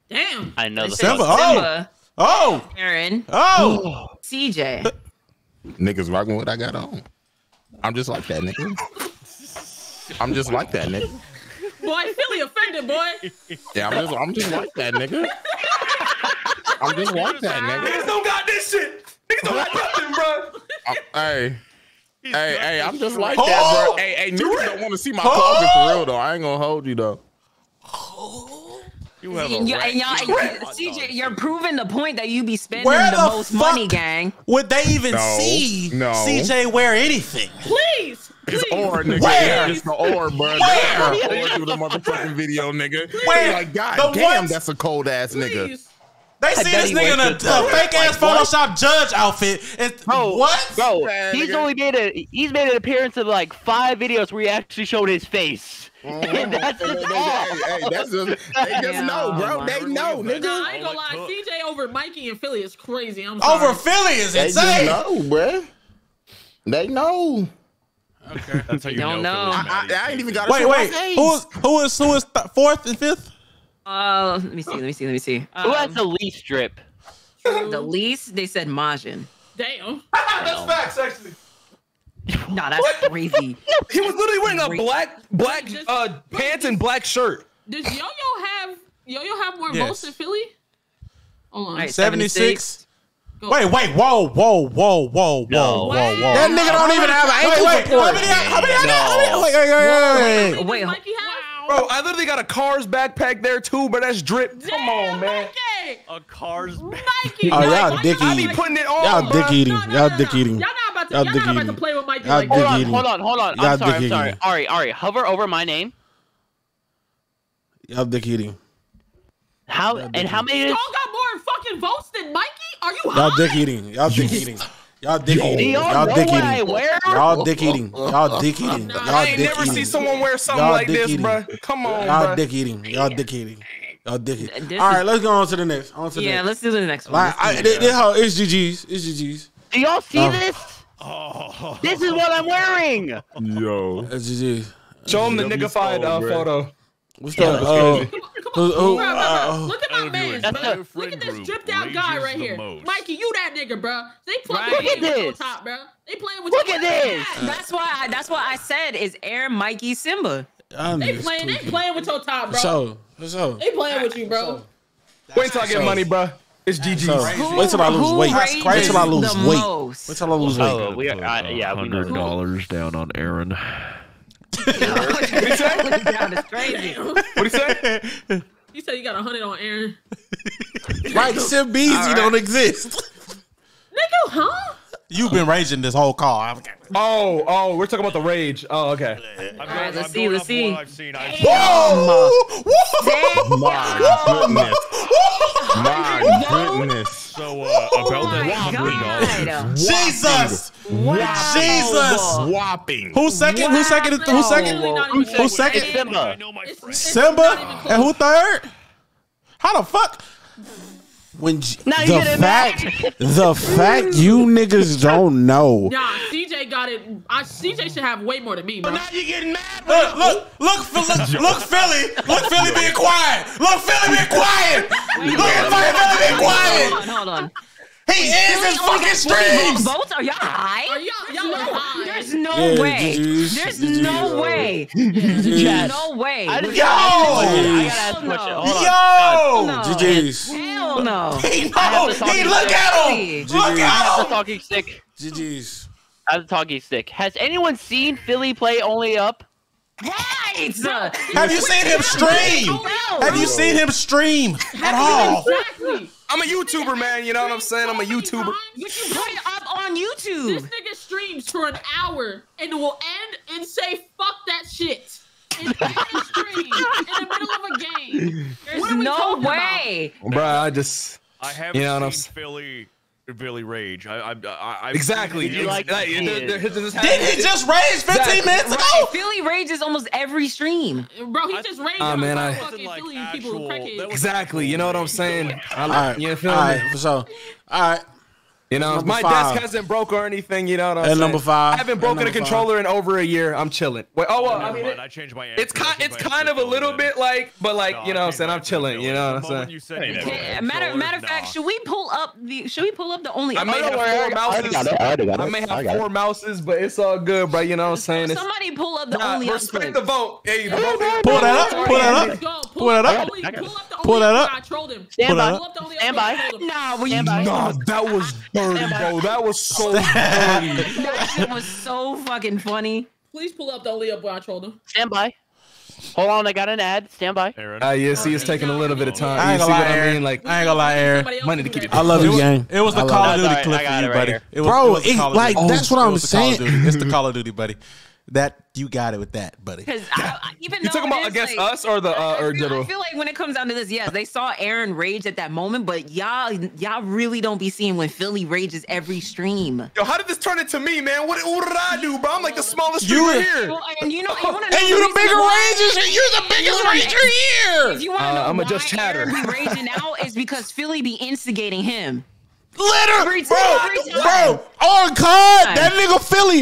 Damn. I know the Simba. Oh, Aaron. Oh, CJ. Niggas rocking what I got on. I'm just like that, nigga. I'm just like that, nigga. Boy, Philly offended, boy. Yeah, I'm just like that, nigga. I'm just like that, nigga. Niggas don't got this shit. Niggas don't got nothing, bro. Hey, I'm just like that, bro. Hey, niggas don't want to see my closet for real, though. I ain't gonna hold you, though. You have a CJ, you're proving the point that you be spending the most money, gang. Would they even see CJ wear anything? Please. It's or, nigga. Where? It's the or, bro. Or through the motherfucking video, nigga. Where? Like, God damn, that's a cold ass nigga. They see this nigga in a fake ass Photoshop judge outfit. What? Bro, he's only made an appearance of like 5 videos where he actually showed his face. They just know, bro. They know, nigga. I ain't gonna lie, CJ over Mikey and Philly is crazy. I'm sorry. Over Philly is insane. They know, bro. They know. Okay, that's how you know. I ain't even got. Wait. Who is 4th and 5th? Let me see. Who has the least drip? The least? They said Majin. Damn. That's facts, actually. Nah, that's crazy. He was literally wearing a black pants and black shirt. Does Yo-Yo have more votes than Philly? Hold on. Right, 76. Wait, whoa. That nigga don't even have an ankle report. How many? Wait. Bro, I literally got a Cars backpack there too, but that's drip. Come on, man. Mikey. A Cars backpack. Oh, y'all dick eating. I be putting it on, y'all dick eating. Y'all dick eating. Y'all not about to play with Mikey like that. Hold on. I'm sorry. Ari, hover over my name. Y'all dick eating. How many? Y'all got more fucking votes than Mikey? Are you high? Y'all dick eating. I ain't never see someone wear something like this, bro. Come on, y'all dick eating. Y'all dick eating. All right, let's go on to the next. Let's do the next one. It's GG's. It's GG's. Do y'all see this? Oh, this is what I'm wearing. Yo, it's GG's. Show him the niggified photo. What's that? Look at my man. Look at this dripped out guy right here. Mikey, you that nigga, bro. They playing with you on top, bro. They playing with you. Look at this. That's why I said is Aaron, Mikey, Simba. They playing with your top, bro. So. They playing with you, bro. Wait till I get money, bro. It's GG. Wait till I lose weight. Yeah, $100 down on Aaron. What'd he say? He said you got 100 on Aaron. Like Sim Beezy don't exist. Nigga, huh? You've been raging this whole call. Oh, we're talking about the rage. Oh, okay. Alright, let's see. Whoa! My goodness. So about $100. Jesus! Wow. Jesus! Whopping. Who's second? Simba. And who third? How the fuck? The fact you niggas don't know. Nah, CJ got it. CJ should have way more than me, bro. But now you getting mad. Look, Philly. Look, Philly being quiet. Look, Philly being quiet. Look at Philly being quiet. Hold on. He is his fucking strings. Votes? Are y'all high? There's no way. There's no way. There's no way. Yo! Hell no. Look at him. Look at him. GG's. That's a talking stick. Has anyone seen Philly play Only Up? Right! Have you seen him stream? Have you seen him stream at all? Exactly. I'm a YouTuber, man. You know what I'm saying? I'm a YouTuber. You can put it up on YouTube. This nigga streams for an hour and will end and say, fuck that shit. And stream in the middle of a game. There's no way. Bro, I haven't seen Philly rage. Exactly. Did he just rage 15 minutes ago? Right. Philly rages almost every stream. Bro, he just rages. Man, I fucking like Philly people crackheads. Exactly. You know what I'm saying? All right. You feel me? All right. For sure. All right. You know, my desk hasn't broke or anything. You know what I'm saying? Number five. I haven't broken a controller in over a year. I'm chilling. Wait, I changed my answer. It's kind of a little bit like, but like, you know what I'm saying? I'm chilling. You know what I'm saying? Matter of fact, should we pull up the? Should we pull up the Only? I may have four mouses. I may have four mouses, but it's all good, bro. You know what I'm saying? Somebody pull up the Only. Respect the vote. Hey, pull that up. Pull that up. Pull that up. Pull that up. I trolled him. Stand by. Stand by. Nah, that was. Dirty, bro. That was so dirty. That shit was so fucking funny. Please pull up the Only Up where I trolled him. Stand by. Hold on, I got an ad. Stand by. Yeah, see, it's taking a little bit of time. I ain't gonna lie, Aaron. Like, I ain't gonna lie, Aaron. Money to keep it. I love you, gang. It was the Call of Duty clip for you, buddy. Bro, like, that's what I'm saying. It's the Call of Duty, buddy. That you got it with that, buddy. Because even you talking about against like, us or the or general. I feel like when it comes down to this, yes, they saw Aaron rage at that moment, but y'all really don't be seeing when Philly rages every stream. Yo, how did this turn into me, man? What did I do, bro? I'm like the smallest streamer here. Well, and you know, you want to know? And you're the bigger rager. You're the biggest rager here. If you want to know, I'm gonna just chatter. Aaron be raging out is because Philly be instigating him. Literally, bro, on God, that nigga Philly,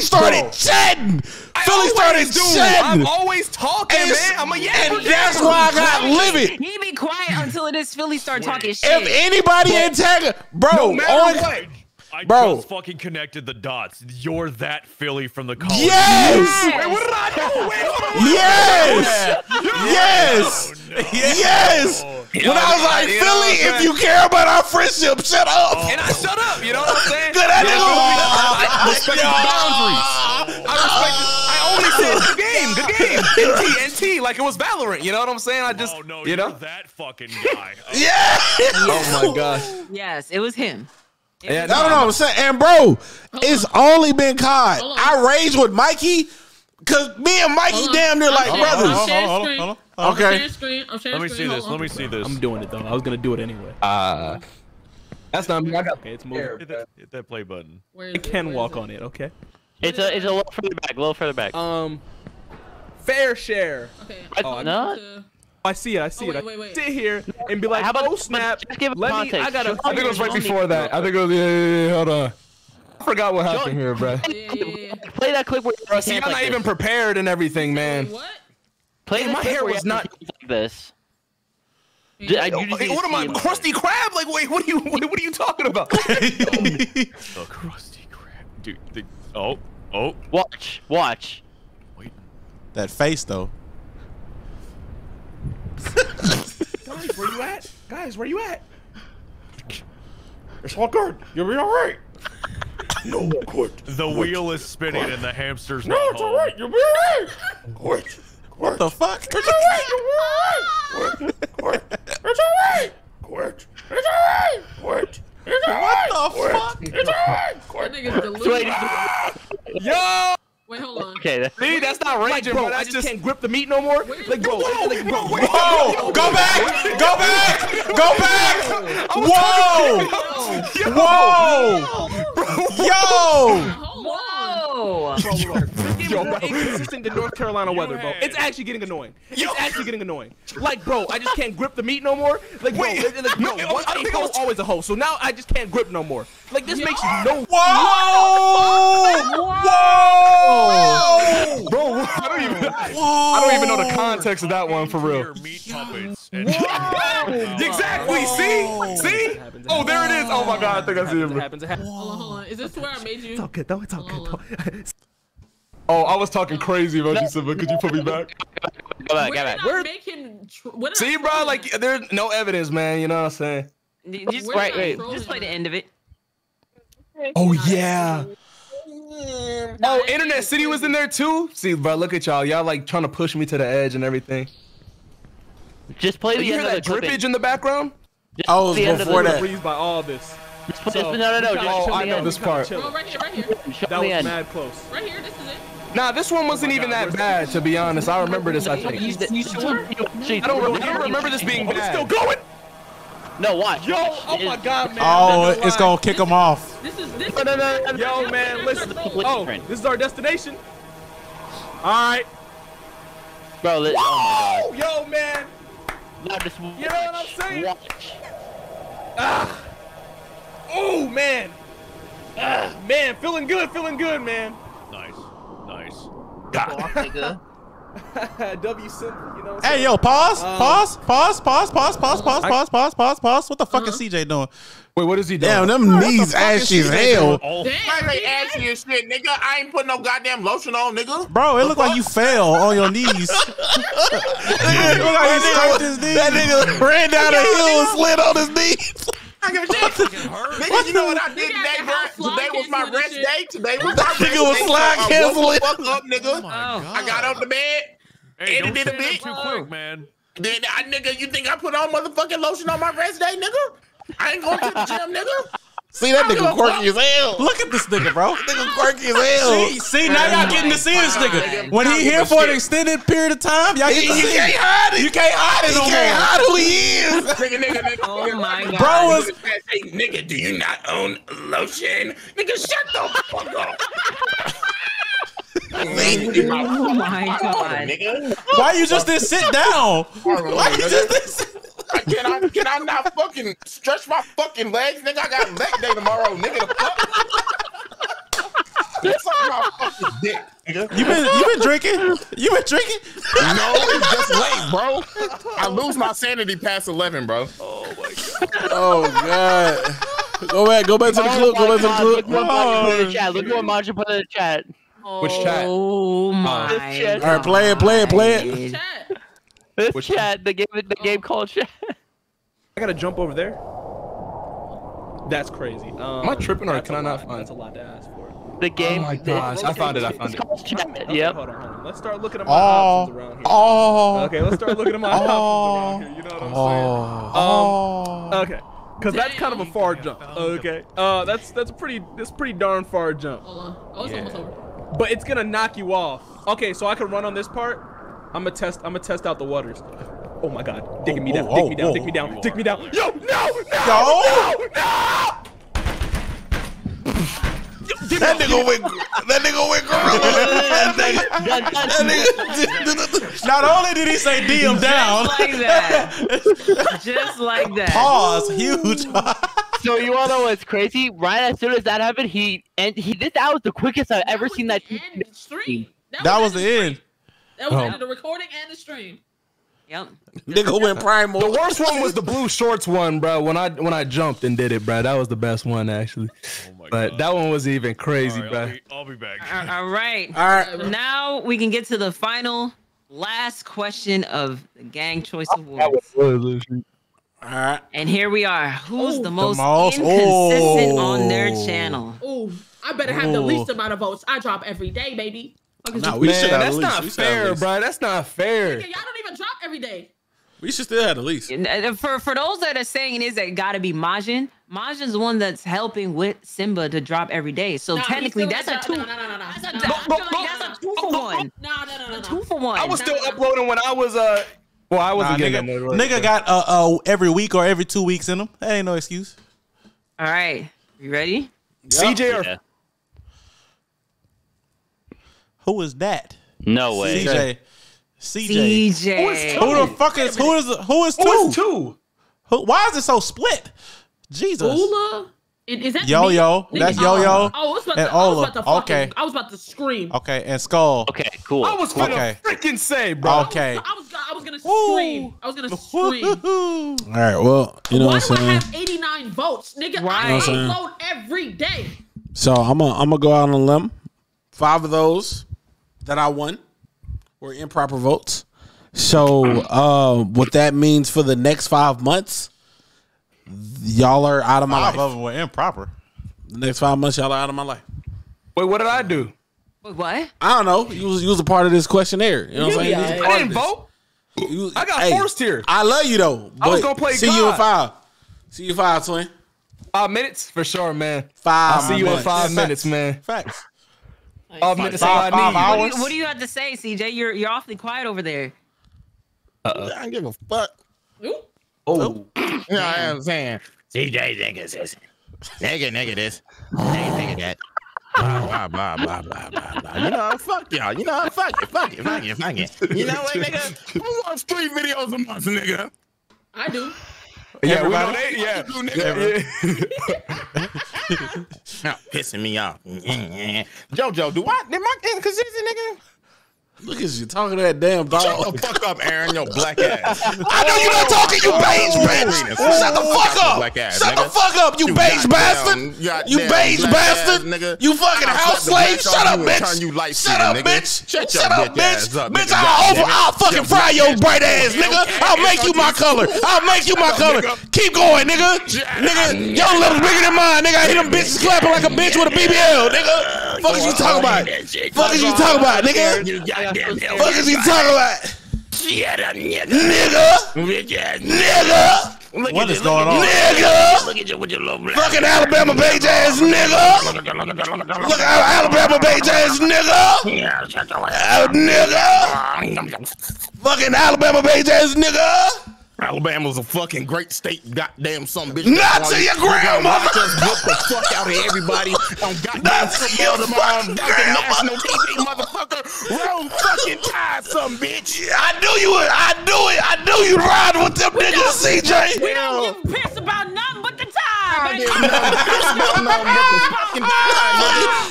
started chatting. Philly started chatting. I'm always talking, man. I'm a and that's why I got livid. He be quiet until it is Philly start talking shit. If anybody attack, bro, I just fucking connected the dots. You're that Philly from the college. Yes. Wait, what did I do? Wait, hold on. Yes. Yes. Yes. When I was like, Philly, if you care about our friendship, shut up. And I shut up, you know what I'm saying? Good at it. I respect the boundaries. I respect it. I only said good game, NT, like it was Valorant, you know what I'm saying? I just, you know? That fucking guy. Yeah. Oh my gosh. Yes, it was him. Yeah, no, I'm saying, and bro, it's only been COD. I rage with Mikey, because me and Mikey damn near like brothers. Hold on. Okay. Let me see this. Let me see this. I'm doing it though. I was gonna do it anyway. That's not me. I got okay, it's moving. Hit that play button. It can walk on it. Okay. It's a little further back. Fair share. Okay. Oh, no. I see it. Wait. Sit here and be like, oh snap. Let me. I gotta. I think it was right before that. I think it was. Yeah. Hold on. I forgot what happened here, bro. Play that clip with us. I'm not even prepared and everything, man. What? Hey, my hair was not like this. What am I, Krusty Krab? Like, wait, what are you talking about? The Krusty Krab, dude. Watch. Wait. That face, though. Guys, where you at? It's all good. You'll be all right. No, good. The wheel is spinning and the hamster's not. No, it's all right. You'll be all right. Good. What the fuck? It's alright! It's alright! Quit! It's alright! Quit! It's alright! What the fuck? It's alright! Quit! That nigga's deluded. Yo! Wait, hold on. Okay, see, that's not raging, bro. I just can't grip the meat no more. Like, bro. Whoa! Go back! Go back! Go back! Whoa! Whoa! Yo! Inconsistent to North Carolina weather, bro. It's actually getting annoying. Like, bro, I just can't grip the meat no more. Like, bro, I was always a hoe, so now I just can't grip no more. Like, this makes you no. Whoa! Bro, I don't even know the context of that one for real. Exactly. See? Oh, there it is. Oh my God, I think I see him. Hold on. Is this where I made you? It's all good though. It's all good though. Oh, I was talking crazy about you, Simba. Could you put me back? Go back. See, bro, like, there's no evidence, man. You know what I'm saying? Just play the end of it. Oh yeah. Oh, Internet City was in there too. See, bro, look at y'all. Y'all like trying to push me to the edge and everything. Just play the end of the drippage in the background. Oh, was before that. Pleased by all this. So, no. Oh, I know this part. Well, right here. That was mad close. Right here, this is it. Nah, this one wasn't even that bad, to be honest. I remember this, I think. I don't remember this being bad. It's still going. No, watch. Yo, oh my God, man. Oh, it's gonna kick him off. This is. No. Yo, man, listen. Oh, this is our destination. All right. Bro, let's. Oh my God. Yo, man. You know what I'm saying? Watch. Ah. Oh, man. Ah, man, feeling good, man. Nice. God. W simple, you know what I'm saying? Yo, pause. What the fuck is CJ doing? Wait, what is he doing? Damn, them knees ashy as hell. Damn, they ashy as shit, nigga. I ain't putting no goddamn lotion on, nigga. Bro, it looked like you fell on your knees. It looked like he scraped his knees. That nigga ran down a hill and slid on his knees. I give a shit. Nigga, you know what I did today, bro? Today was my rest day. Today was my rest day. Nigga was slide canceling. Fuck up, nigga. I got out the bed, edited a bit. Too quick, man. Then, nigga, you think I put on motherfucking lotion on my rest day, nigga? I ain't going to the gym, nigga. See, that nigga quirky as hell. Look at this nigga, bro. Nigga quirky as hell. See, now y'all getting to see this nigga. When he here for an extended period of time, y'all get to see him. You can't hide it. You can't hide it no more. You can't hide who he is. Nigga. Oh, my God. Bro was... Hey, nigga, do you not own lotion? Nigga, shut the fuck up. Oh, my God. Why you just didn't sit down? Why you just didn't sit down? Can I not fucking stretch my fucking legs, nigga? I got leg day tomorrow, nigga. The fuck? That's like my fucking dick, nigga. You been drinking? No, it's just late, bro. I lose my sanity past 11, bro. Oh my God. Oh God. Go back to the clip. Go back to the clip. Look what Majin put in the chat. Which chat? Oh my God. All right, play it. This chat, the game called chat. I gotta jump over there. That's crazy. Am I tripping or can I not find? That's a lot to ask for. The game. Oh my gosh, I found it. It's called chat. Okay, yep. Hold on. Let's start looking at my options around here. Okay, let's start looking at my options around here. You know what I'm saying? Okay. Cause that's kind of a far jump. Okay. That's pretty darn far jump. Oh, it's almost over. But it's gonna knock you off. Okay, so I can run on this part. I'm gonna test out the waters. Oh my God! Dig me down. No! That nigga went gorilla. That nigga. Not only did he say D him down. Just like that. Pause. Huge. So you all know what's crazy? Right as soon as that happened, that was the quickest I've ever seen that. That was the end. That was the recording and the stream. Yep. Nigga went primal. The worst one was the blue shorts one, bro. When I jumped and did it, bro, that was the best one actually. Oh my God. That one was even crazy, right, bro. I'll be back. All right. Now we can get to the final, last question of the gang choice awards. All right. And here we are. Who's the most inconsistent on their channel? Ooh, I better have the least amount of votes. I drop every day, baby. No, that's not fair, bro. That's not fair. Y'all don't even drop every day. We should still have the least. For those that are saying it is that gotta be Majin. Majin's the one that's helping with Simba to drop every day. So technically, that's a two. That's a 2-for-1. No. 2-for-1. I was still uploading when I was Well, I wasn't getting that. Nigga got every week or every 2 weeks in them. That ain't no excuse. All right, you ready? CJ. Who is that? No way. CJ. Who is two? Why is it so split? Jesus. Ula? Is that Yo-Yo? That's Yo-Yo. I was about to scream. Okay, and Skull. Okay, cool. I was gonna freaking say, bro. Okay. I was gonna scream. All right, well, you know what I'm saying? Why do I have 89 votes, nigga? I upload every day. So I'm gonna go out on a limb. 5 of those that I won were improper votes. So what that means for the next 5 months, y'all are out of my life. 5 of them were improper. The next 5 months, y'all are out of my life. Wait, what did I do? What? I don't know. You was a part of this questionnaire. You know what I'm saying? Yeah. I didn't vote. I got forced here. I love you though. I was gonna play. See you in 5. See you in 5, twin. 5 minutes for sure, man. 5. I'll see you in 5 minutes, man. Facts. 5 minutes. What do you have to say, CJ? You're awfully quiet over there. I don't give a fuck. Ooh. Oh, you know what I'm saying? CJ think it's this. Nigga this. Nigga think that. Blah, blah, blah, blah, blah, blah. You know, fuck y'all. You know, fuck it. You know what, nigga? Who watch 3 videos a month, nigga? I do. Yeah, everybody. We know that. Yeah. Now, pissing me off. Jojo, do I? Did my inconsistent, nigga? Look at you talking to that damn dog. Shut the fuck up, Aaron, your black ass. I know you're not talking, you beige bitch. Shut the fuck up. Shut the fuck up, you beige bastard. You beige bastard. You fucking house slave. Shut up, bitch. Shut up, bitch. Shut up, bitch. Bitch, I'll fucking fry your bright ass, nigga. I'll make you my color. I'll make you my color. Keep going, nigga. Nigga, your lips bigger than mine, nigga. I hear them bitches clapping like a bitch with a BBL, nigga. Fuck is you talking about? Fuck is you talking about, nigga? What is he talking about? Shit, nigga. What is going on? Nigga. Look at you with your little black. Fucking Alabama beige ass nigga. Look at Alabama beige ass nigga. Fucking Alabama beige ass nigga. Alabama's a fucking great state, goddamn some bitch. Not to your grandma. Just whip the fuck out of everybody on goddamn football tomorrow. Goddamn national TV, motherfucker. Roll fucking tie, some bitch. I knew you would. I knew it. I knew you ride with them niggas, CJ. We don't give a piss about nothing but the tie, baby.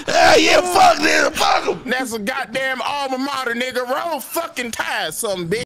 Hell yeah, fuck this, fuck them. That's a goddamn alma mater, nigga. Roll fucking tie, some bitch.